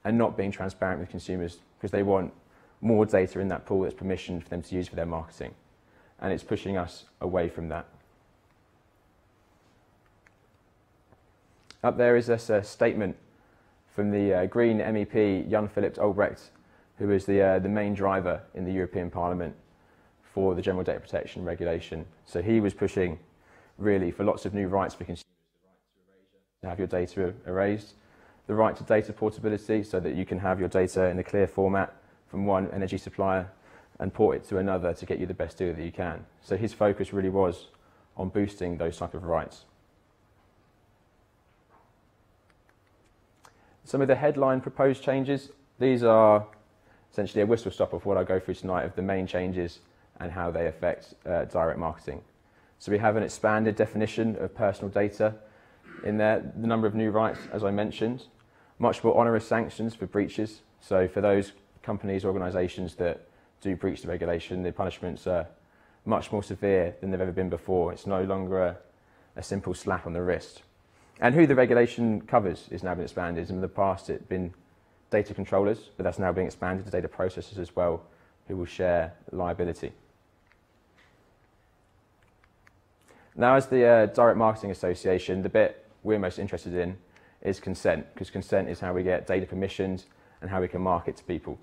and not being transparent with consumers, because they want more data in that pool that's permissioned for them to use for their marketing. And it's pushing us away from that. Up there is this uh, statement from the uh, Green M E P, Jan Philipp Albrecht, who is the, uh, the main driver in the European Parliament for the General Data Protection Regulation. So he was pushing really for lots of new rights for consumers, the right to erasure, to have your data erased, the right to data portability, so that you can have your data in a clear format from one energy supplier and port it to another to get you the best deal that you can. So his focus really was on boosting those type of rights. Some of the headline proposed changes, these are essentially a whistle stop of what I go through tonight of the main changes and how they affect uh, direct marketing. So we have an expanded definition of personal data in there, the number of new rights, as I mentioned, much more onerous sanctions for breaches. So for those companies, organisations that do breach the regulation, the punishments are much more severe than they've ever been before. It's no longer a, a simple slap on the wrist. And who the regulation covers is now been expanded. In the past it's been data controllers, but that's now being expanded to data processors as well, who will share liability. Now, as the uh, Direct Marketing Association, the bit we're most interested in is consent, because consent is how we get data permissions and how we can market to people.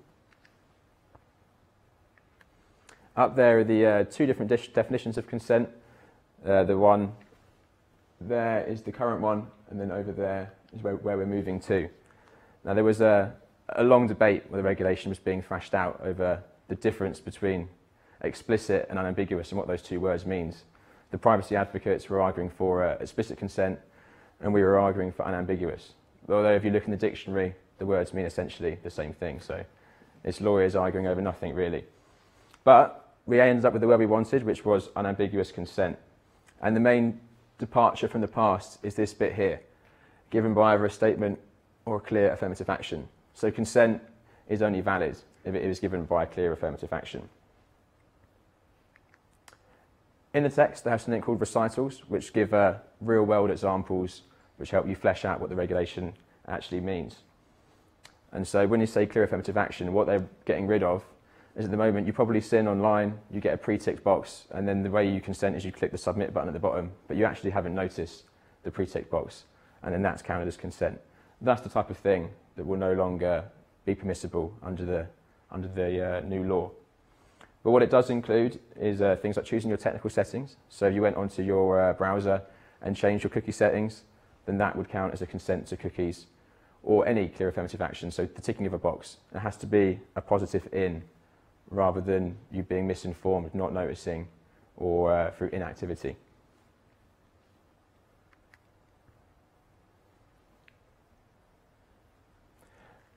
Up there are the uh, two different definitions of consent. Uh, the one there is the current one, and then over there is where, where we're moving to. Now, there was a, a long debate where the regulation was being thrashed out over the difference between explicit and unambiguous and what those two words means. The privacy advocates were arguing for uh, explicit consent, and we were arguing for unambiguous. although if you look in the dictionary, the words mean essentially the same thing. So it's lawyers arguing over nothing, really. But we ended up with the word we wanted, which was unambiguous consent. And the main departure from the past is this bit here, given by either a statement or a clear affirmative action. So consent is only valid if it is given by a clear affirmative action. In the text, they have something called recitals, which give uh, real-world examples which help you flesh out what the regulation actually means. And so when you say clear affirmative action, what they're getting rid of is, at the moment, you probably sin online, you get a pre-ticked box, and then the way you consent is you click the submit button at the bottom, but you actually haven't noticed the pre-ticked box, and then that's counted as consent. That's the type of thing that will no longer be permissible under the, under the uh, new law. But what it does include is uh, things like choosing your technical settings. So if you went onto your uh, browser and changed your cookie settings, then that would count as a consent to cookies, or any clear affirmative action, so the ticking of a box. It has to be a positive in, rather than you being misinformed, not noticing, or uh, through inactivity.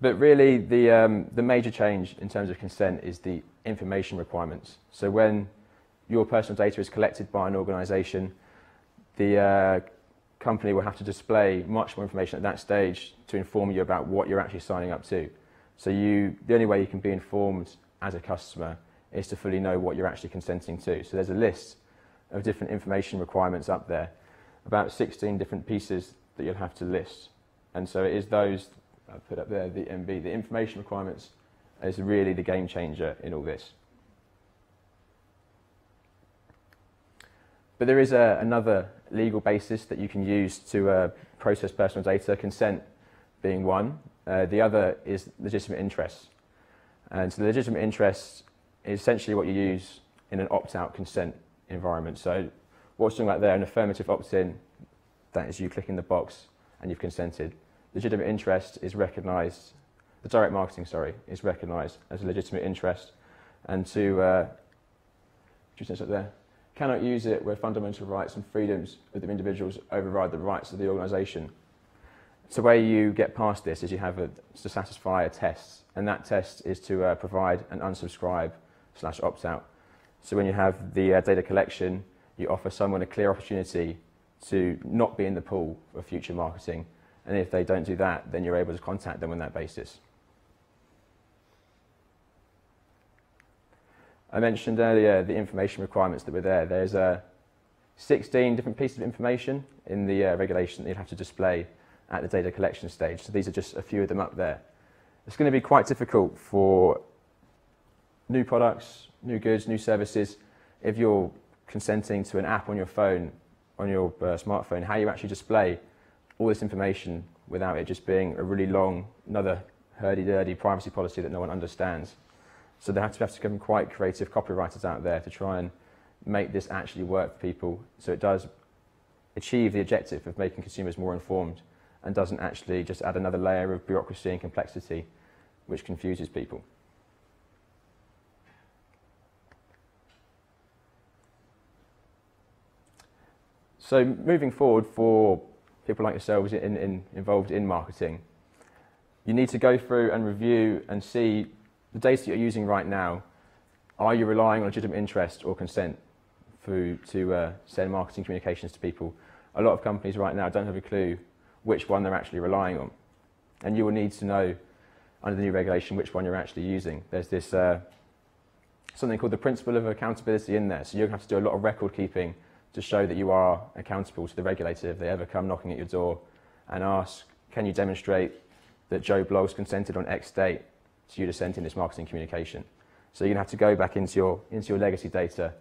But really, the, um, the major change in terms of consent is the information requirements. So when your personal data is collected by an organisation, the uh, company will have to display much more information at that stage to inform you about what you're actually signing up to. So you, the only way you can be informed as a customer is to fully know what you're actually consenting to. So there's a list of different information requirements up there, about sixteen different pieces that you'll have to list. And so it is those I put up there, the M B, the information requirements, is really the game changer in all this. But there is a, another legal basis that you can use to uh, process personal data, consent being one. Uh, the other is legitimate interests. And so the legitimate interest is essentially what you use in an opt-out consent environment. So what's something like there, an affirmative opt-in, that is you clicking the box and you've consented. Legitimate interest is recognised, the direct marketing, sorry, is recognised as a legitimate interest, and to, uh, just up there, cannot use it where fundamental rights and freedoms of the individuals override the rights of the organisation. So where you get past this is you have a, to satisfy a test, and that test is to uh, provide an unsubscribe slash opt out. So when you have the uh, data collection, you offer someone a clear opportunity to not be in the pool for future marketing. And if they don't do that, then you're able to contact them on that basis. I mentioned earlier the information requirements that were there. There's uh, sixteen different pieces of information in the uh, regulation that you'd have to display at the data collection stage. So these are just a few of them up there. It's going to be quite difficult for new products, new goods, new services. If you're consenting to an app on your phone, on your uh, smartphone, how you actually display all this information without it just being a really long, another hurdy-durdy privacy policy that no one understands. So they have to have to become quite creative copywriters out there to try and make this actually work for people, so it does achieve the objective of making consumers more informed and doesn't actually just add another layer of bureaucracy and complexity which confuses people. So moving forward, for people like yourselves in, in, involved in marketing, you need to go through and review and see the data you're using right now. Are you relying on legitimate interest or consent for, to uh, send marketing communications to people? A lot of companies right now don't have a clue which one they're actually relying on. And you will need to know under the new regulation which one you're actually using. There's this uh, something called the principle of accountability in there. So you're going to have to do a lot of record keeping to show that you are accountable to the regulator if they ever come knocking at your door and ask, can you demonstrate that Joe Blogs consented on X date to you to send in this marketing communication? So you're going to have to go back into your, into your legacy data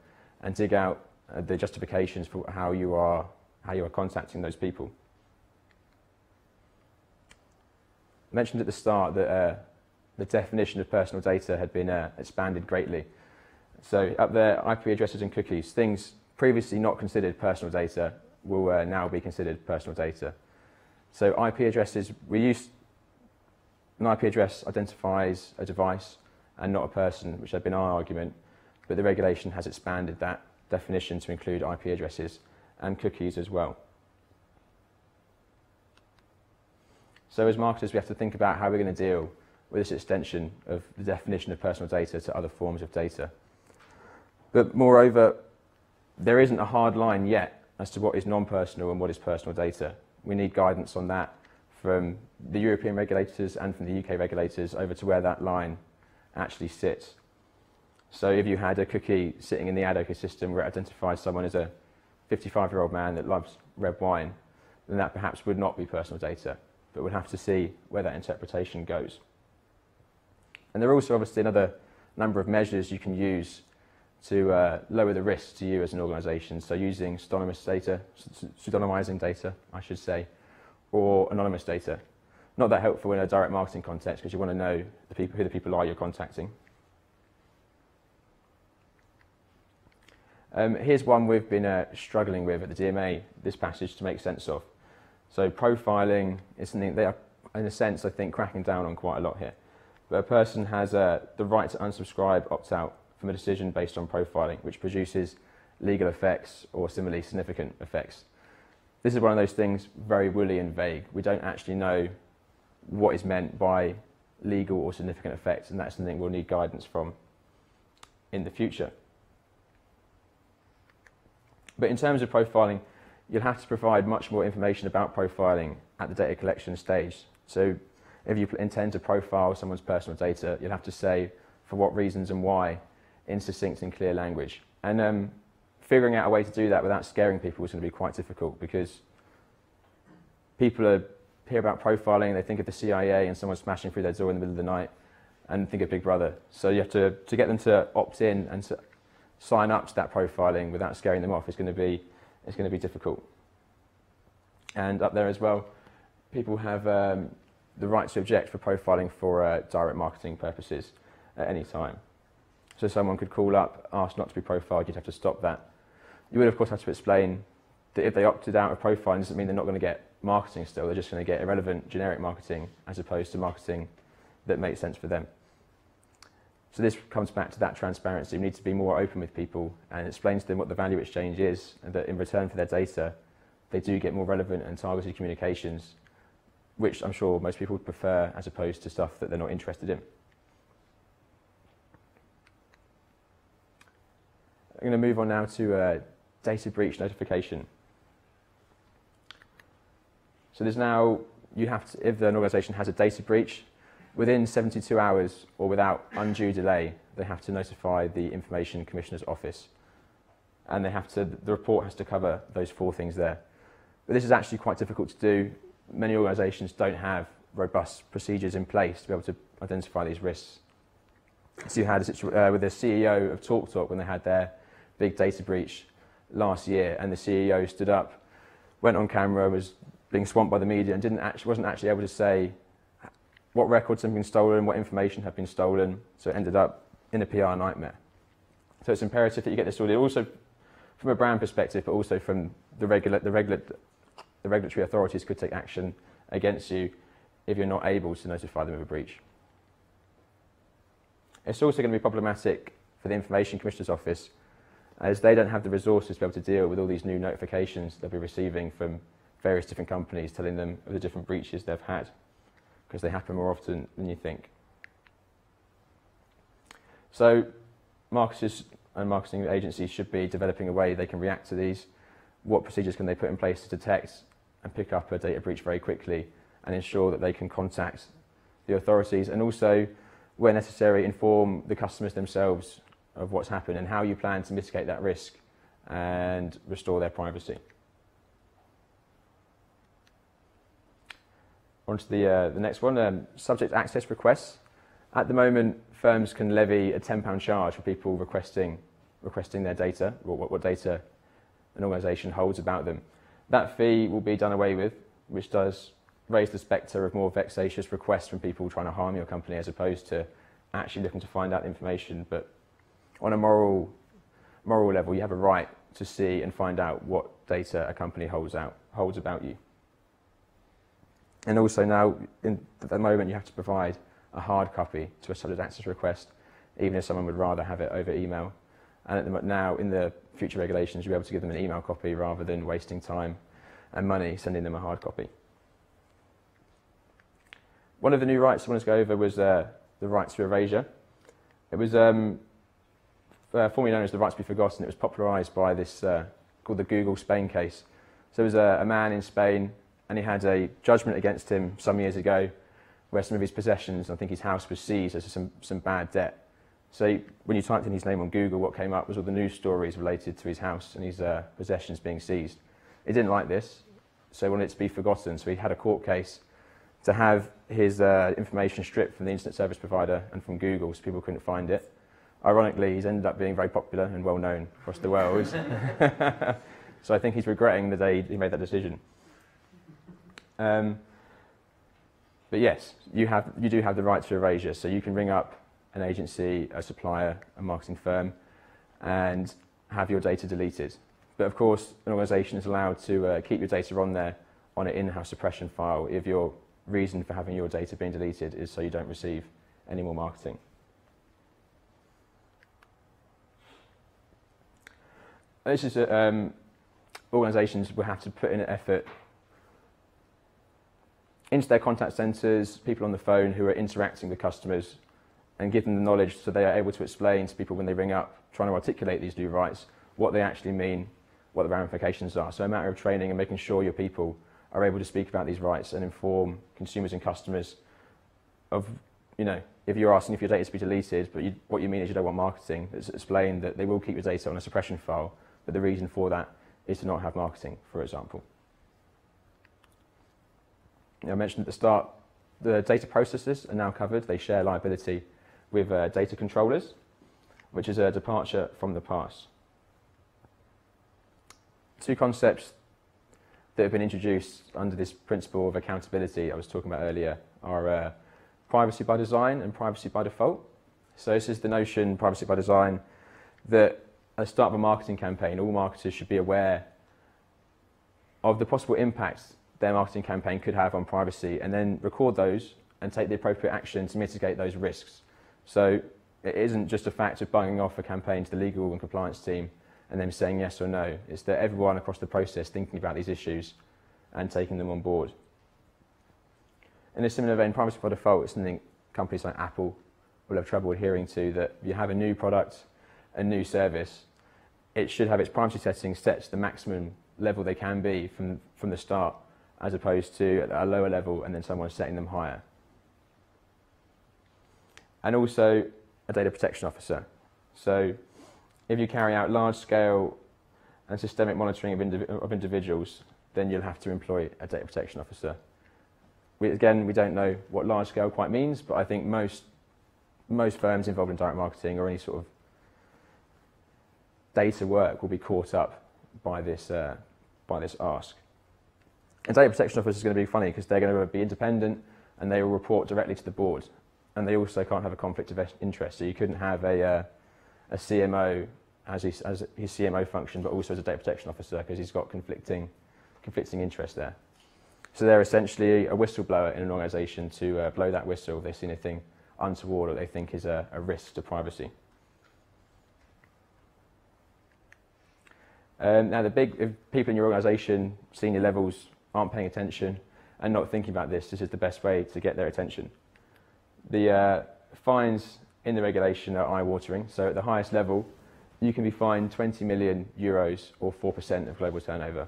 and dig out uh, the justifications for how you are, how you are contacting those people. I mentioned at the start that uh, the definition of personal data had been uh, expanded greatly. So up there, I P addresses and cookies, things previously not considered personal data will uh, now be considered personal data. So I P addresses, we use, an I P address identifies a device and not a person, which had been our argument, but the regulation has expanded that definition to include I P addresses and cookies as well. So as marketers, we have to think about how we're going to deal with this extension of the definition of personal data to other forms of data. But moreover, there isn't a hard line yet as to what is non-personal and what is personal data. We need guidance on that from the European regulators and from the U K regulators over to where that line actually sits. So if you had a cookie sitting in the ad ecosystem where it identifies someone as a fifty-five-year-old man that loves red wine, then that perhaps would not be personal data, but we'd have to see where that interpretation goes. And there are also obviously another number of measures you can use to uh, lower the risk to you as an organisation. So using pseudonymous data, pseudonymising data, I should say, or anonymous data. Not that helpful in a direct marketing context because you want to know the people, who the people are you're contacting. Um, here's one we've been uh, struggling with at the D M A, this passage to make sense of. So profiling is something they are, in a sense, I think, cracking down on quite a lot here. But a person has uh, the right to unsubscribe, opt out from a decision based on profiling, which produces legal effects or similarly significant effects. This is one of those things very woolly and vague. We don't actually know what is meant by legal or significant effects, and that's something we'll need guidance from in the future. But in terms of profiling, you'll have to provide much more information about profiling at the data collection stage. So if you intend to profile someone's personal data, you'll have to say for what reasons and why in succinct and clear language. And um, figuring out a way to do that without scaring people is going to be quite difficult because people are, hear about profiling, they think of the C I A and someone smashing through their door in the middle of the night and think of Big Brother. So you have to, to get them to opt in and to sign up to that profiling without scaring them off is going to be, it's going to be difficult. And up there as well, people have um, the right to object for profiling for uh, direct marketing purposes at any time. So someone could call up, ask not to be profiled, you'd have to stop that. You would of course have to explain that if they opted out of profiling, doesn't mean they're not going to get marketing still, they're just going to get irrelevant generic marketing as opposed to marketing that makes sense for them. So this comes back to that transparency. We need to be more open with people and explain to them what the value exchange is and that in return for their data, they do get more relevant and targeted communications, which I'm sure most people would prefer as opposed to stuff that they're not interested in. I'm going to move on now to uh, data breach notification. So there's now, you have to, if an organisation has a data breach, within seventy-two hours or without undue delay, they have to notify the Information Commissioner's Office. And they have to, the report has to cover those four things there. But this is actually quite difficult to do. Many organisations don't have robust procedures in place to be able to identify these risks. So you had a situation uh, with the C E O of TalkTalk when they had their big data breach last year, and the C E O stood up, went on camera, was being swamped by the media and didn't actually, wasn't actually able to say what records had been stolen, what information had been stolen, so it ended up in a P R nightmare. So it's imperative that you get this sorted, also from a brand perspective, but also from the, regula the, regula the regulatory authorities could take action against you if you're not able to notify them of a breach. It's also going to be problematic for the Information Commissioner's Office as they don't have the resources to be able to deal with all these new notifications they'll be receiving from various different companies telling them of the different breaches they've had, because they happen more often than you think. So marketers and marketing agencies should be developing a way they can react to these. What procedures can they put in place to detect and pick up a data breach very quickly and ensure that they can contact the authorities, and also, where necessary, inform the customers themselves of what's happened and how you plan to mitigate that risk and restore their privacy. On to the, uh, the next one, um, subject access requests. At the moment, firms can levy a ten pound charge for people requesting, requesting their data, or what, what data an organisation holds about them. That fee will be done away with, which does raise the spectre of more vexatious requests from people trying to harm your company as opposed to actually looking to find out information. But on a moral, moral level, you have a right to see and find out what data a company holds, out, holds about you. And also now, in, at the moment, you have to provide a hard copy to a subject access request, even if someone would rather have it over email. And at the, now, in the future regulations, you'll be able to give them an email copy rather than wasting time and money sending them a hard copy. one of the new rights I wanted to go over was uh, the right to erasure. It was um, uh, formerly known as the right to be forgotten. It was popularised by this uh, called the Google Spain case. So there was a, a man in Spain, and he had a judgment against him some years ago, where some of his possessions, I think his house, was seized as some some bad debt. So when you typed in his name on Google, what came up was all the news stories related to his house and his uh, possessions being seized. He didn't like this, so he wanted it to be forgotten. So he had a court case to have his uh, information stripped from the internet service provider and from Google, so people couldn't find it. Ironically, he's ended up being very popular and well known across the world. So I think he's regretting the day he made that decision. Um, but yes, you have, you do have the right to erasure, so you can ring up an agency, a supplier, a marketing firm, and have your data deleted. But of course, an organisation is allowed to uh, keep your data on there on an in-house suppression file if your reason for having your data being deleted is so you don't receive any more marketing. This is a, um, organisations will have to put in an effort into their contact centres, people on the phone who are interacting with customers, and give them the knowledge so they are able to explain to people when they ring up, trying to articulate these new rights, what they actually mean, what the ramifications are. So a matter of training and making sure your people are able to speak about these rights and inform consumers and customers of, you know, if you're asking if your data is to be deleted, but you, what you mean is you don't want marketing, it's explained that they will keep your data on a suppression file, but the reason for that is to not have marketing, for example. I mentioned at the start, the data processors are now covered. They share liability with uh, data controllers, which is a departure from the past. Two concepts that have been introduced under this principle of accountability I was talking about earlier are uh, privacy by design and privacy by default. So this is the notion, privacy by design, that at the start of a marketing campaign, all marketers should be aware of the possible impacts their marketing campaign could have on privacy, and then record those and take the appropriate action to mitigate those risks. So it isn't just a fact of bunging off a campaign to the legal and compliance team and them saying yes or no. It's that everyone across the process thinking about these issues and taking them on board. In a similar vein, privacy by default is something companies like Apple will have trouble adhering to, that you have a new product, a new service, it should have its privacy settings set to the maximum level they can be from, from the start, as opposed to at a lower level and then someone setting them higher. And also a data protection officer. So if you carry out large-scale and systemic monitoring of, indiv of individuals, then you'll have to employ a data protection officer. We, again, we don't know what large-scale quite means, but I think most, most firms involved in direct marketing or any sort of data work will be caught up by this, uh, by this ask. And data protection officers is going to be funny because they're going to be independent and they will report directly to the board. And they also can't have a conflict of interest. So you couldn't have a, uh, a C M O as his, as his C M O function, but also as a data protection officer because he's got conflicting, conflicting interests there. So they're essentially a whistleblower in an organisation to uh, blow that whistle if they see anything untoward or they think is a, a risk to privacy. Um, now, the big if people in your organisation, senior levels, aren't paying attention and not thinking about this, this is the best way to get their attention. The uh, fines in the regulation are eye-watering. So at the highest level, you can be fined twenty million euros or four percent of global turnover.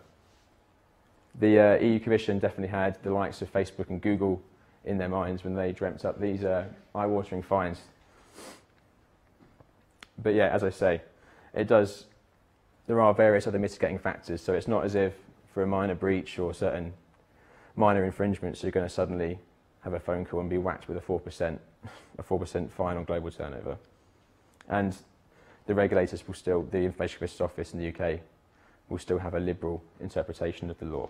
The uh, E U Commission definitely had the likes of Facebook and Google in their minds when they dreamt up these uh, eye-watering fines. But yeah, as I say, it does. There are various other mitigating factors, so it's not as if for a minor breach or certain minor infringements, you're going to suddenly have a phone call and be whacked with a four percent a four percent fine on global turnover. And the regulators will still, the Information Commissioner's Office in the U K, will still have a liberal interpretation of the law.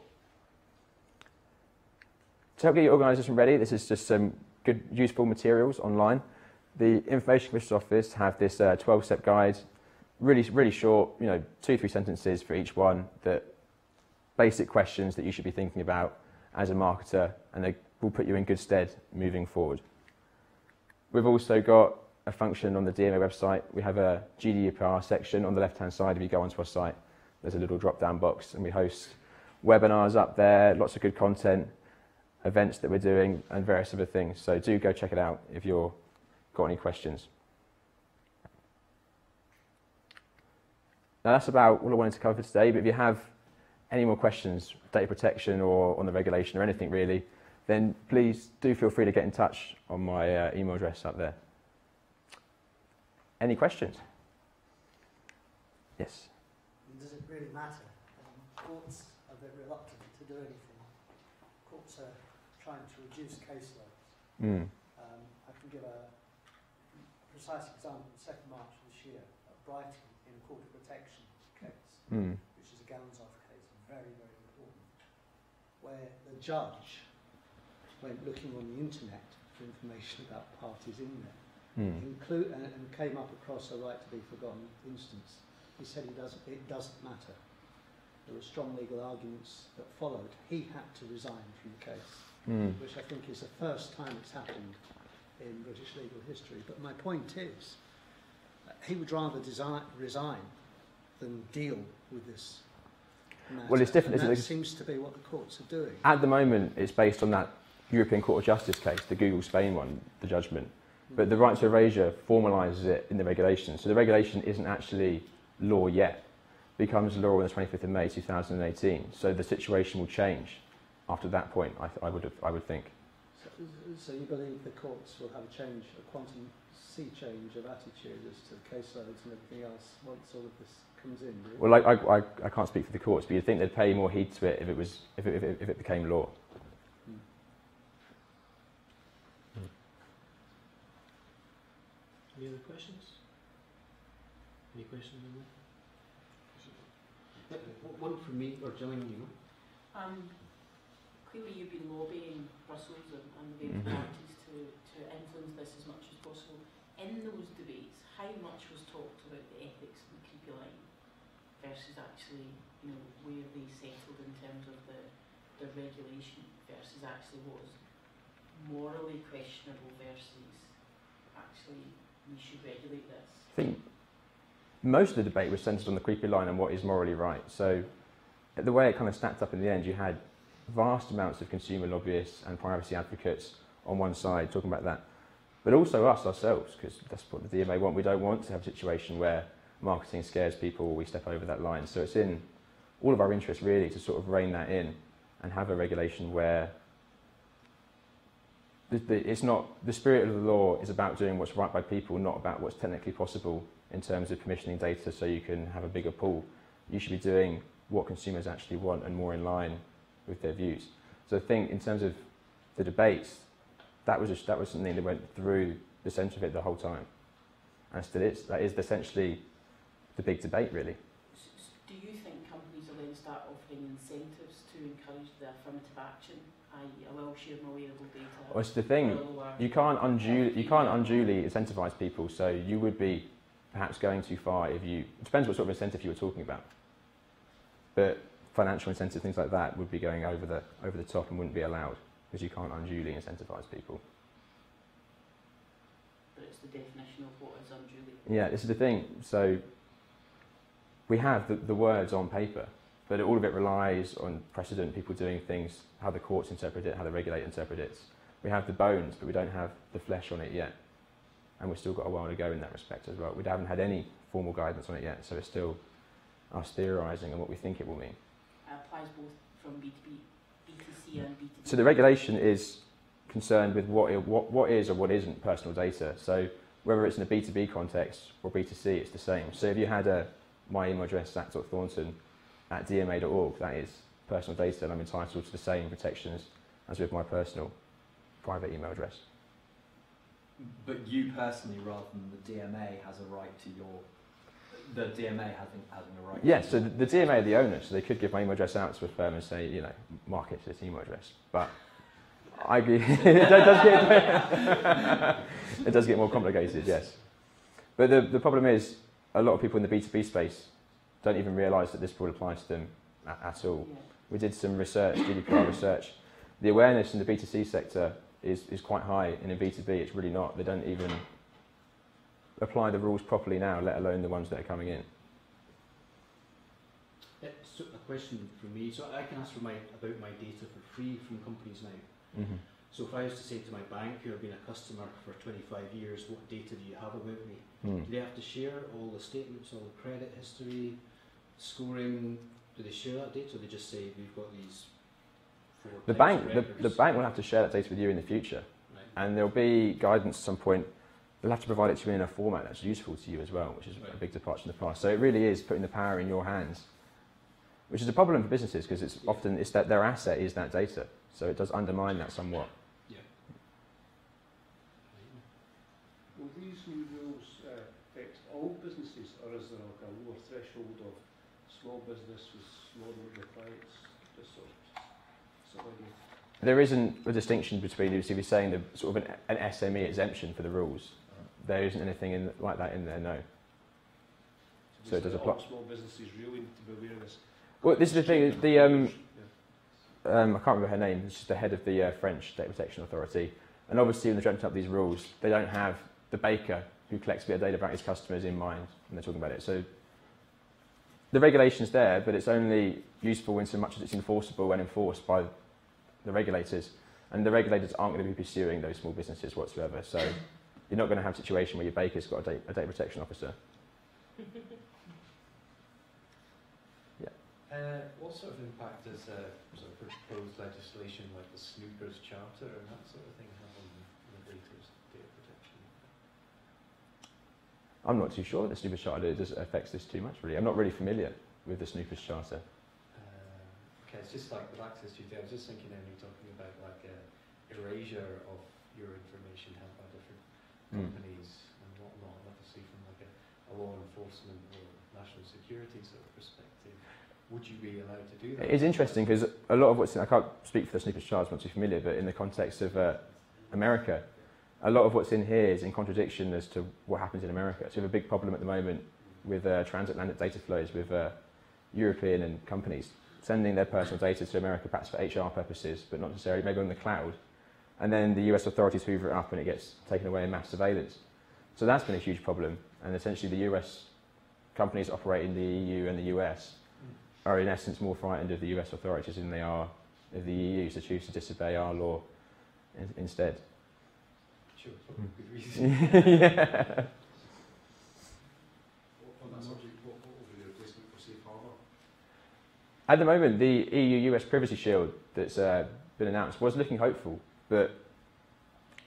To help get your organisation ready, this is just some good, useful materials online. The Information Commissioner's Office have this uh, twelve-step guide, really, really short, you know, two, three sentences for each one, that basic questions that you should be thinking about as a marketer, and they will put you in good stead moving forward. We've also got a function on the D M A website. We have a G D P R section on the left-hand side. If you go onto our site, there's a little drop-down box, and we host webinars up there, lots of good content, events that we're doing and various other things. So do go check it out if you've got any questions. Now that's about all I wanted to cover for today, but if you have any more questions, data protection or on the regulation or anything really, then please do feel free to get in touch on my uh, email address up there. Any questions? Yes? Does it really matter? Um, courts are a bit reluctant to do anything. Courts are trying to reduce caseloads. Mm. Um, I can give a precise example. second of March this year at Brighton in a court of protection case, mm. which is a Gowns-off case, very, very important, where the judge went looking on the internet for information about parties in there, mm. include, and, and came up across a right to be forgotten instance. He said he doesn't, it doesn't matter. There were strong legal arguments that followed. He had to resign from the case, mm. which I think is the first time it's happened in British legal history. But my point is, uh, he would rather design, resign than deal with this. Matter. Well, it's different. It seems to be what the courts are doing. At the moment, it's based on that European Court of Justice case, the Google Spain one, the judgment. But the right to erasure formalises it in the regulation. So the regulation isn't actually law yet. It becomes law on the twenty-fifth of May two thousand eighteen. So the situation will change after that point, I, th I, would, have, I would think. So, so you believe the courts will have a change, a quantum sea change of attitude as to the caseloads and everything else once all of this comes in? Really? Well, like, I, I, I can't speak for the courts, but you'd think they'd pay more heed to it if it, was, if it, if it, if it became law. Any other questions? Any questions on that? One for me, or Gillian, you? Um, clearly you've been lobbying Brussels and, and the various mm-hmm. parties to, to influence this as much as possible. In those debates, how much was talked about the ethics and the creepy line versus actually, you know, where they settled in terms of the, the regulation versus actually what was morally questionable versus actually you should regulate this? I think most of the debate was centred on the creepy line and what is morally right. So the way it kind of stacked up in the end, you had vast amounts of consumer lobbyists and privacy advocates on one side talking about that, but also us ourselves, because that's what the D M A want. We don't want to have a situation where marketing scares people or we step over that line. So it's in all of our interest really to sort of rein that in and have a regulation where it's not, the spirit of the law is about doing what's right by people, not about what's technically possible in terms of permissioning data so you can have a bigger pool. You should be doing what consumers actually want and more in line with their views. So I think in terms of the debates, that was, just, that was something that went through the centre of it the whole time. And still is, that is essentially the big debate really. So, so do you think companies will then start offering incentives to encourage the affirmative action? I will share my available data. Well, it's the thing, you can't, unduly, you can't unduly incentivise people, so you would be perhaps going too far if you, it depends what sort of incentive you were talking about, but financial incentives, things like that would be going over the, over the top and wouldn't be allowed because you can't unduly incentivise people. But it's the definition of what is unduly. Yeah, this is the thing, so we have the, the words on paper, but all of it relies on precedent, people doing things, how the courts interpret it, how the regulator interprets it. We have the bones, but we don't have the flesh on it yet. And we've still got a while to go in that respect as well. We haven't had any formal guidance on it yet, so it's still us theorising and what we think it will mean. It applies both from B to B, B to C and B to B. So the regulation is concerned with what, it, what, what is or what isn't personal data. So whether it's in a B to B context or B to C, it's the same. So if you had a, my email address, Zach Thornton at D M A dot org, that is personal data, and I'm entitled to the same protections as with my personal private email address. But you personally, rather than the D M A, has a right to your... The D M A having, having a right yeah, to... Yeah, so the, the D M A are the owner, so they could give my email address out to a firm and say, you know, market this email address. But I agree. it, does get, it does get more complicated, yes. But the, the problem is, a lot of people in the B to B space don't even realise that this would apply to them at, at all. Yeah. We did some research, G D P R research. The awareness in the B to C sector is, is quite high, and in B to B it's really not. They don't even apply the rules properly now, let alone the ones that are coming in. That's a question for me. So I can ask for my, about my data for free from companies now. Mm-hmm. So if I was to say to my bank, who have been a customer for twenty-five years, what data do you have about me? Mm. Do they have to share all the statements, all the credit history, scoring? Do they share that data, or they just say, we've got these four the bank the, the bank will have to share that data with you in the future. Right. And there'll be guidance at some point. They'll have to provide it to you in a format that's useful to you as well, which is right. a big departure from the past. So it really is putting the power in your hands, which is a problem for businesses, because it's yeah. often it's that their asset is that data. So it does undermine that somewhat. New rules uh, affect all businesses, or is there like a lower threshold of small business with smaller clients? This sort of, sort of there isn't a distinction between, if you're saying the, sort of an, an S M E exemption for the rules. Right. There isn't anything in, like that in there, no. So, so it does apply. Small businesses really need to be aware of this. Well, this is the thing. The um, yeah. um, I can't remember her name. She's the head of the uh, French Data Protection Authority, and obviously when they dreamt up these rules, they don't have the baker who collects a bit of data about his customers in mind when they're talking about it. So the regulation's there, but it's only useful in so much as it's enforceable and enforced by the regulators. And the regulators aren't going to be pursuing those small businesses whatsoever. So you're not going to have a situation where your baker's got a data, a data protection officer. Yeah. Uh, what sort of impact does uh, sort of proposed legislation like the Snoopers Charter and that sort of thing have on the data's data protection? I'm not too sure that the Snoopers Charter does affects this too much, really. I'm not really familiar with the Snoopers Charter. Uh, okay, it's just like with access to data. I was just thinking then you're talking about like a erasure of your information held by different companies mm. and whatnot, obviously from like a, a law enforcement or national security sort of perspective. Would you be allowed to do that? It's interesting because a lot of what's in, I can't speak for the Snoopers Charter, I'm not too familiar, but in the context of uh, America, a lot of what's in here is in contradiction as to what happens in America. So we have a big problem at the moment with uh, transatlantic data flows with uh, European and companies sending their personal data to America, perhaps for H R purposes, but not necessarily, maybe on the cloud. And then the U S authorities hoover it up and it gets taken away in mass surveillance. So that's been a huge problem. And essentially the U S companies operating in the E U and the U S are in essence more frightened of the U S authorities than they are of the E U, so choose to disobey our law in instead. Sure, for good reason. Yeah. On that subject, what will be the replacement for Safe Harbor? At the moment, the E U U S Privacy Shield that's uh, been announced was looking hopeful, but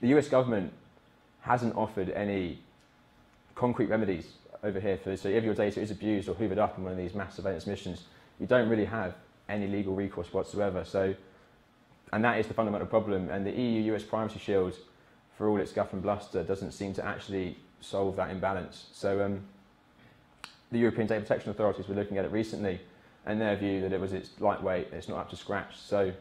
the U S government hasn't offered any concrete remedies over here for this. So if your data is abused or hoovered up in one of these mass surveillance missions, you don't really have any legal recourse whatsoever. So, and that is the fundamental problem. And the E U U S Privacy Shield, for all its guff and bluster, doesn't seem to actually solve that imbalance. So um, the European Data Protection Authorities were looking at it recently, and their view that it was it's lightweight, it's not up to scratch. So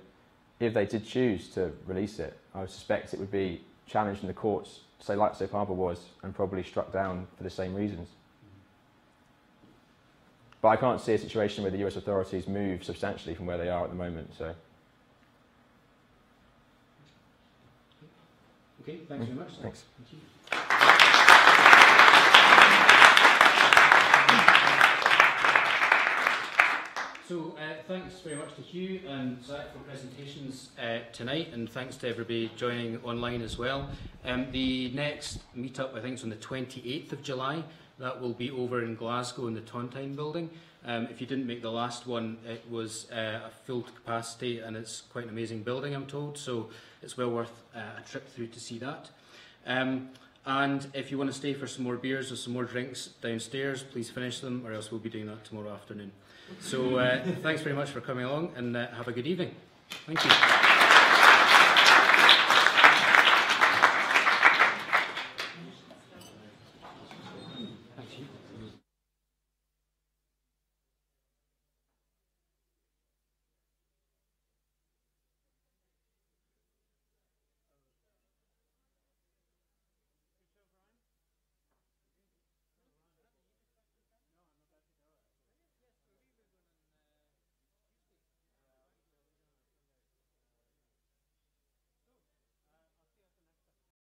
if they did choose to release it, I would suspect it would be challenged in the courts, say like Safe Harbor was, and probably struck down for the same reasons. But I can't see a situation where the U S authorities move substantially from where they are at the moment. So. Okay, thanks very much. Thanks. Thank you. So uh, thanks very much to Hugh and Zach for presentations uh, tonight, and thanks to everybody joining online as well. Um, the next meetup I think is on the twenty-eighth of July. That will be over in Glasgow in the Tontine building. Um, if you didn't make the last one, it was uh, a full capacity and it's quite an amazing building, I'm told, so it's well worth uh, a trip through to see that. Um, and if you want to stay for some more beers or some more drinks downstairs, please finish them, or else we'll be doing that tomorrow afternoon. So uh, thanks very much for coming along, and uh, have a good evening. Thank you.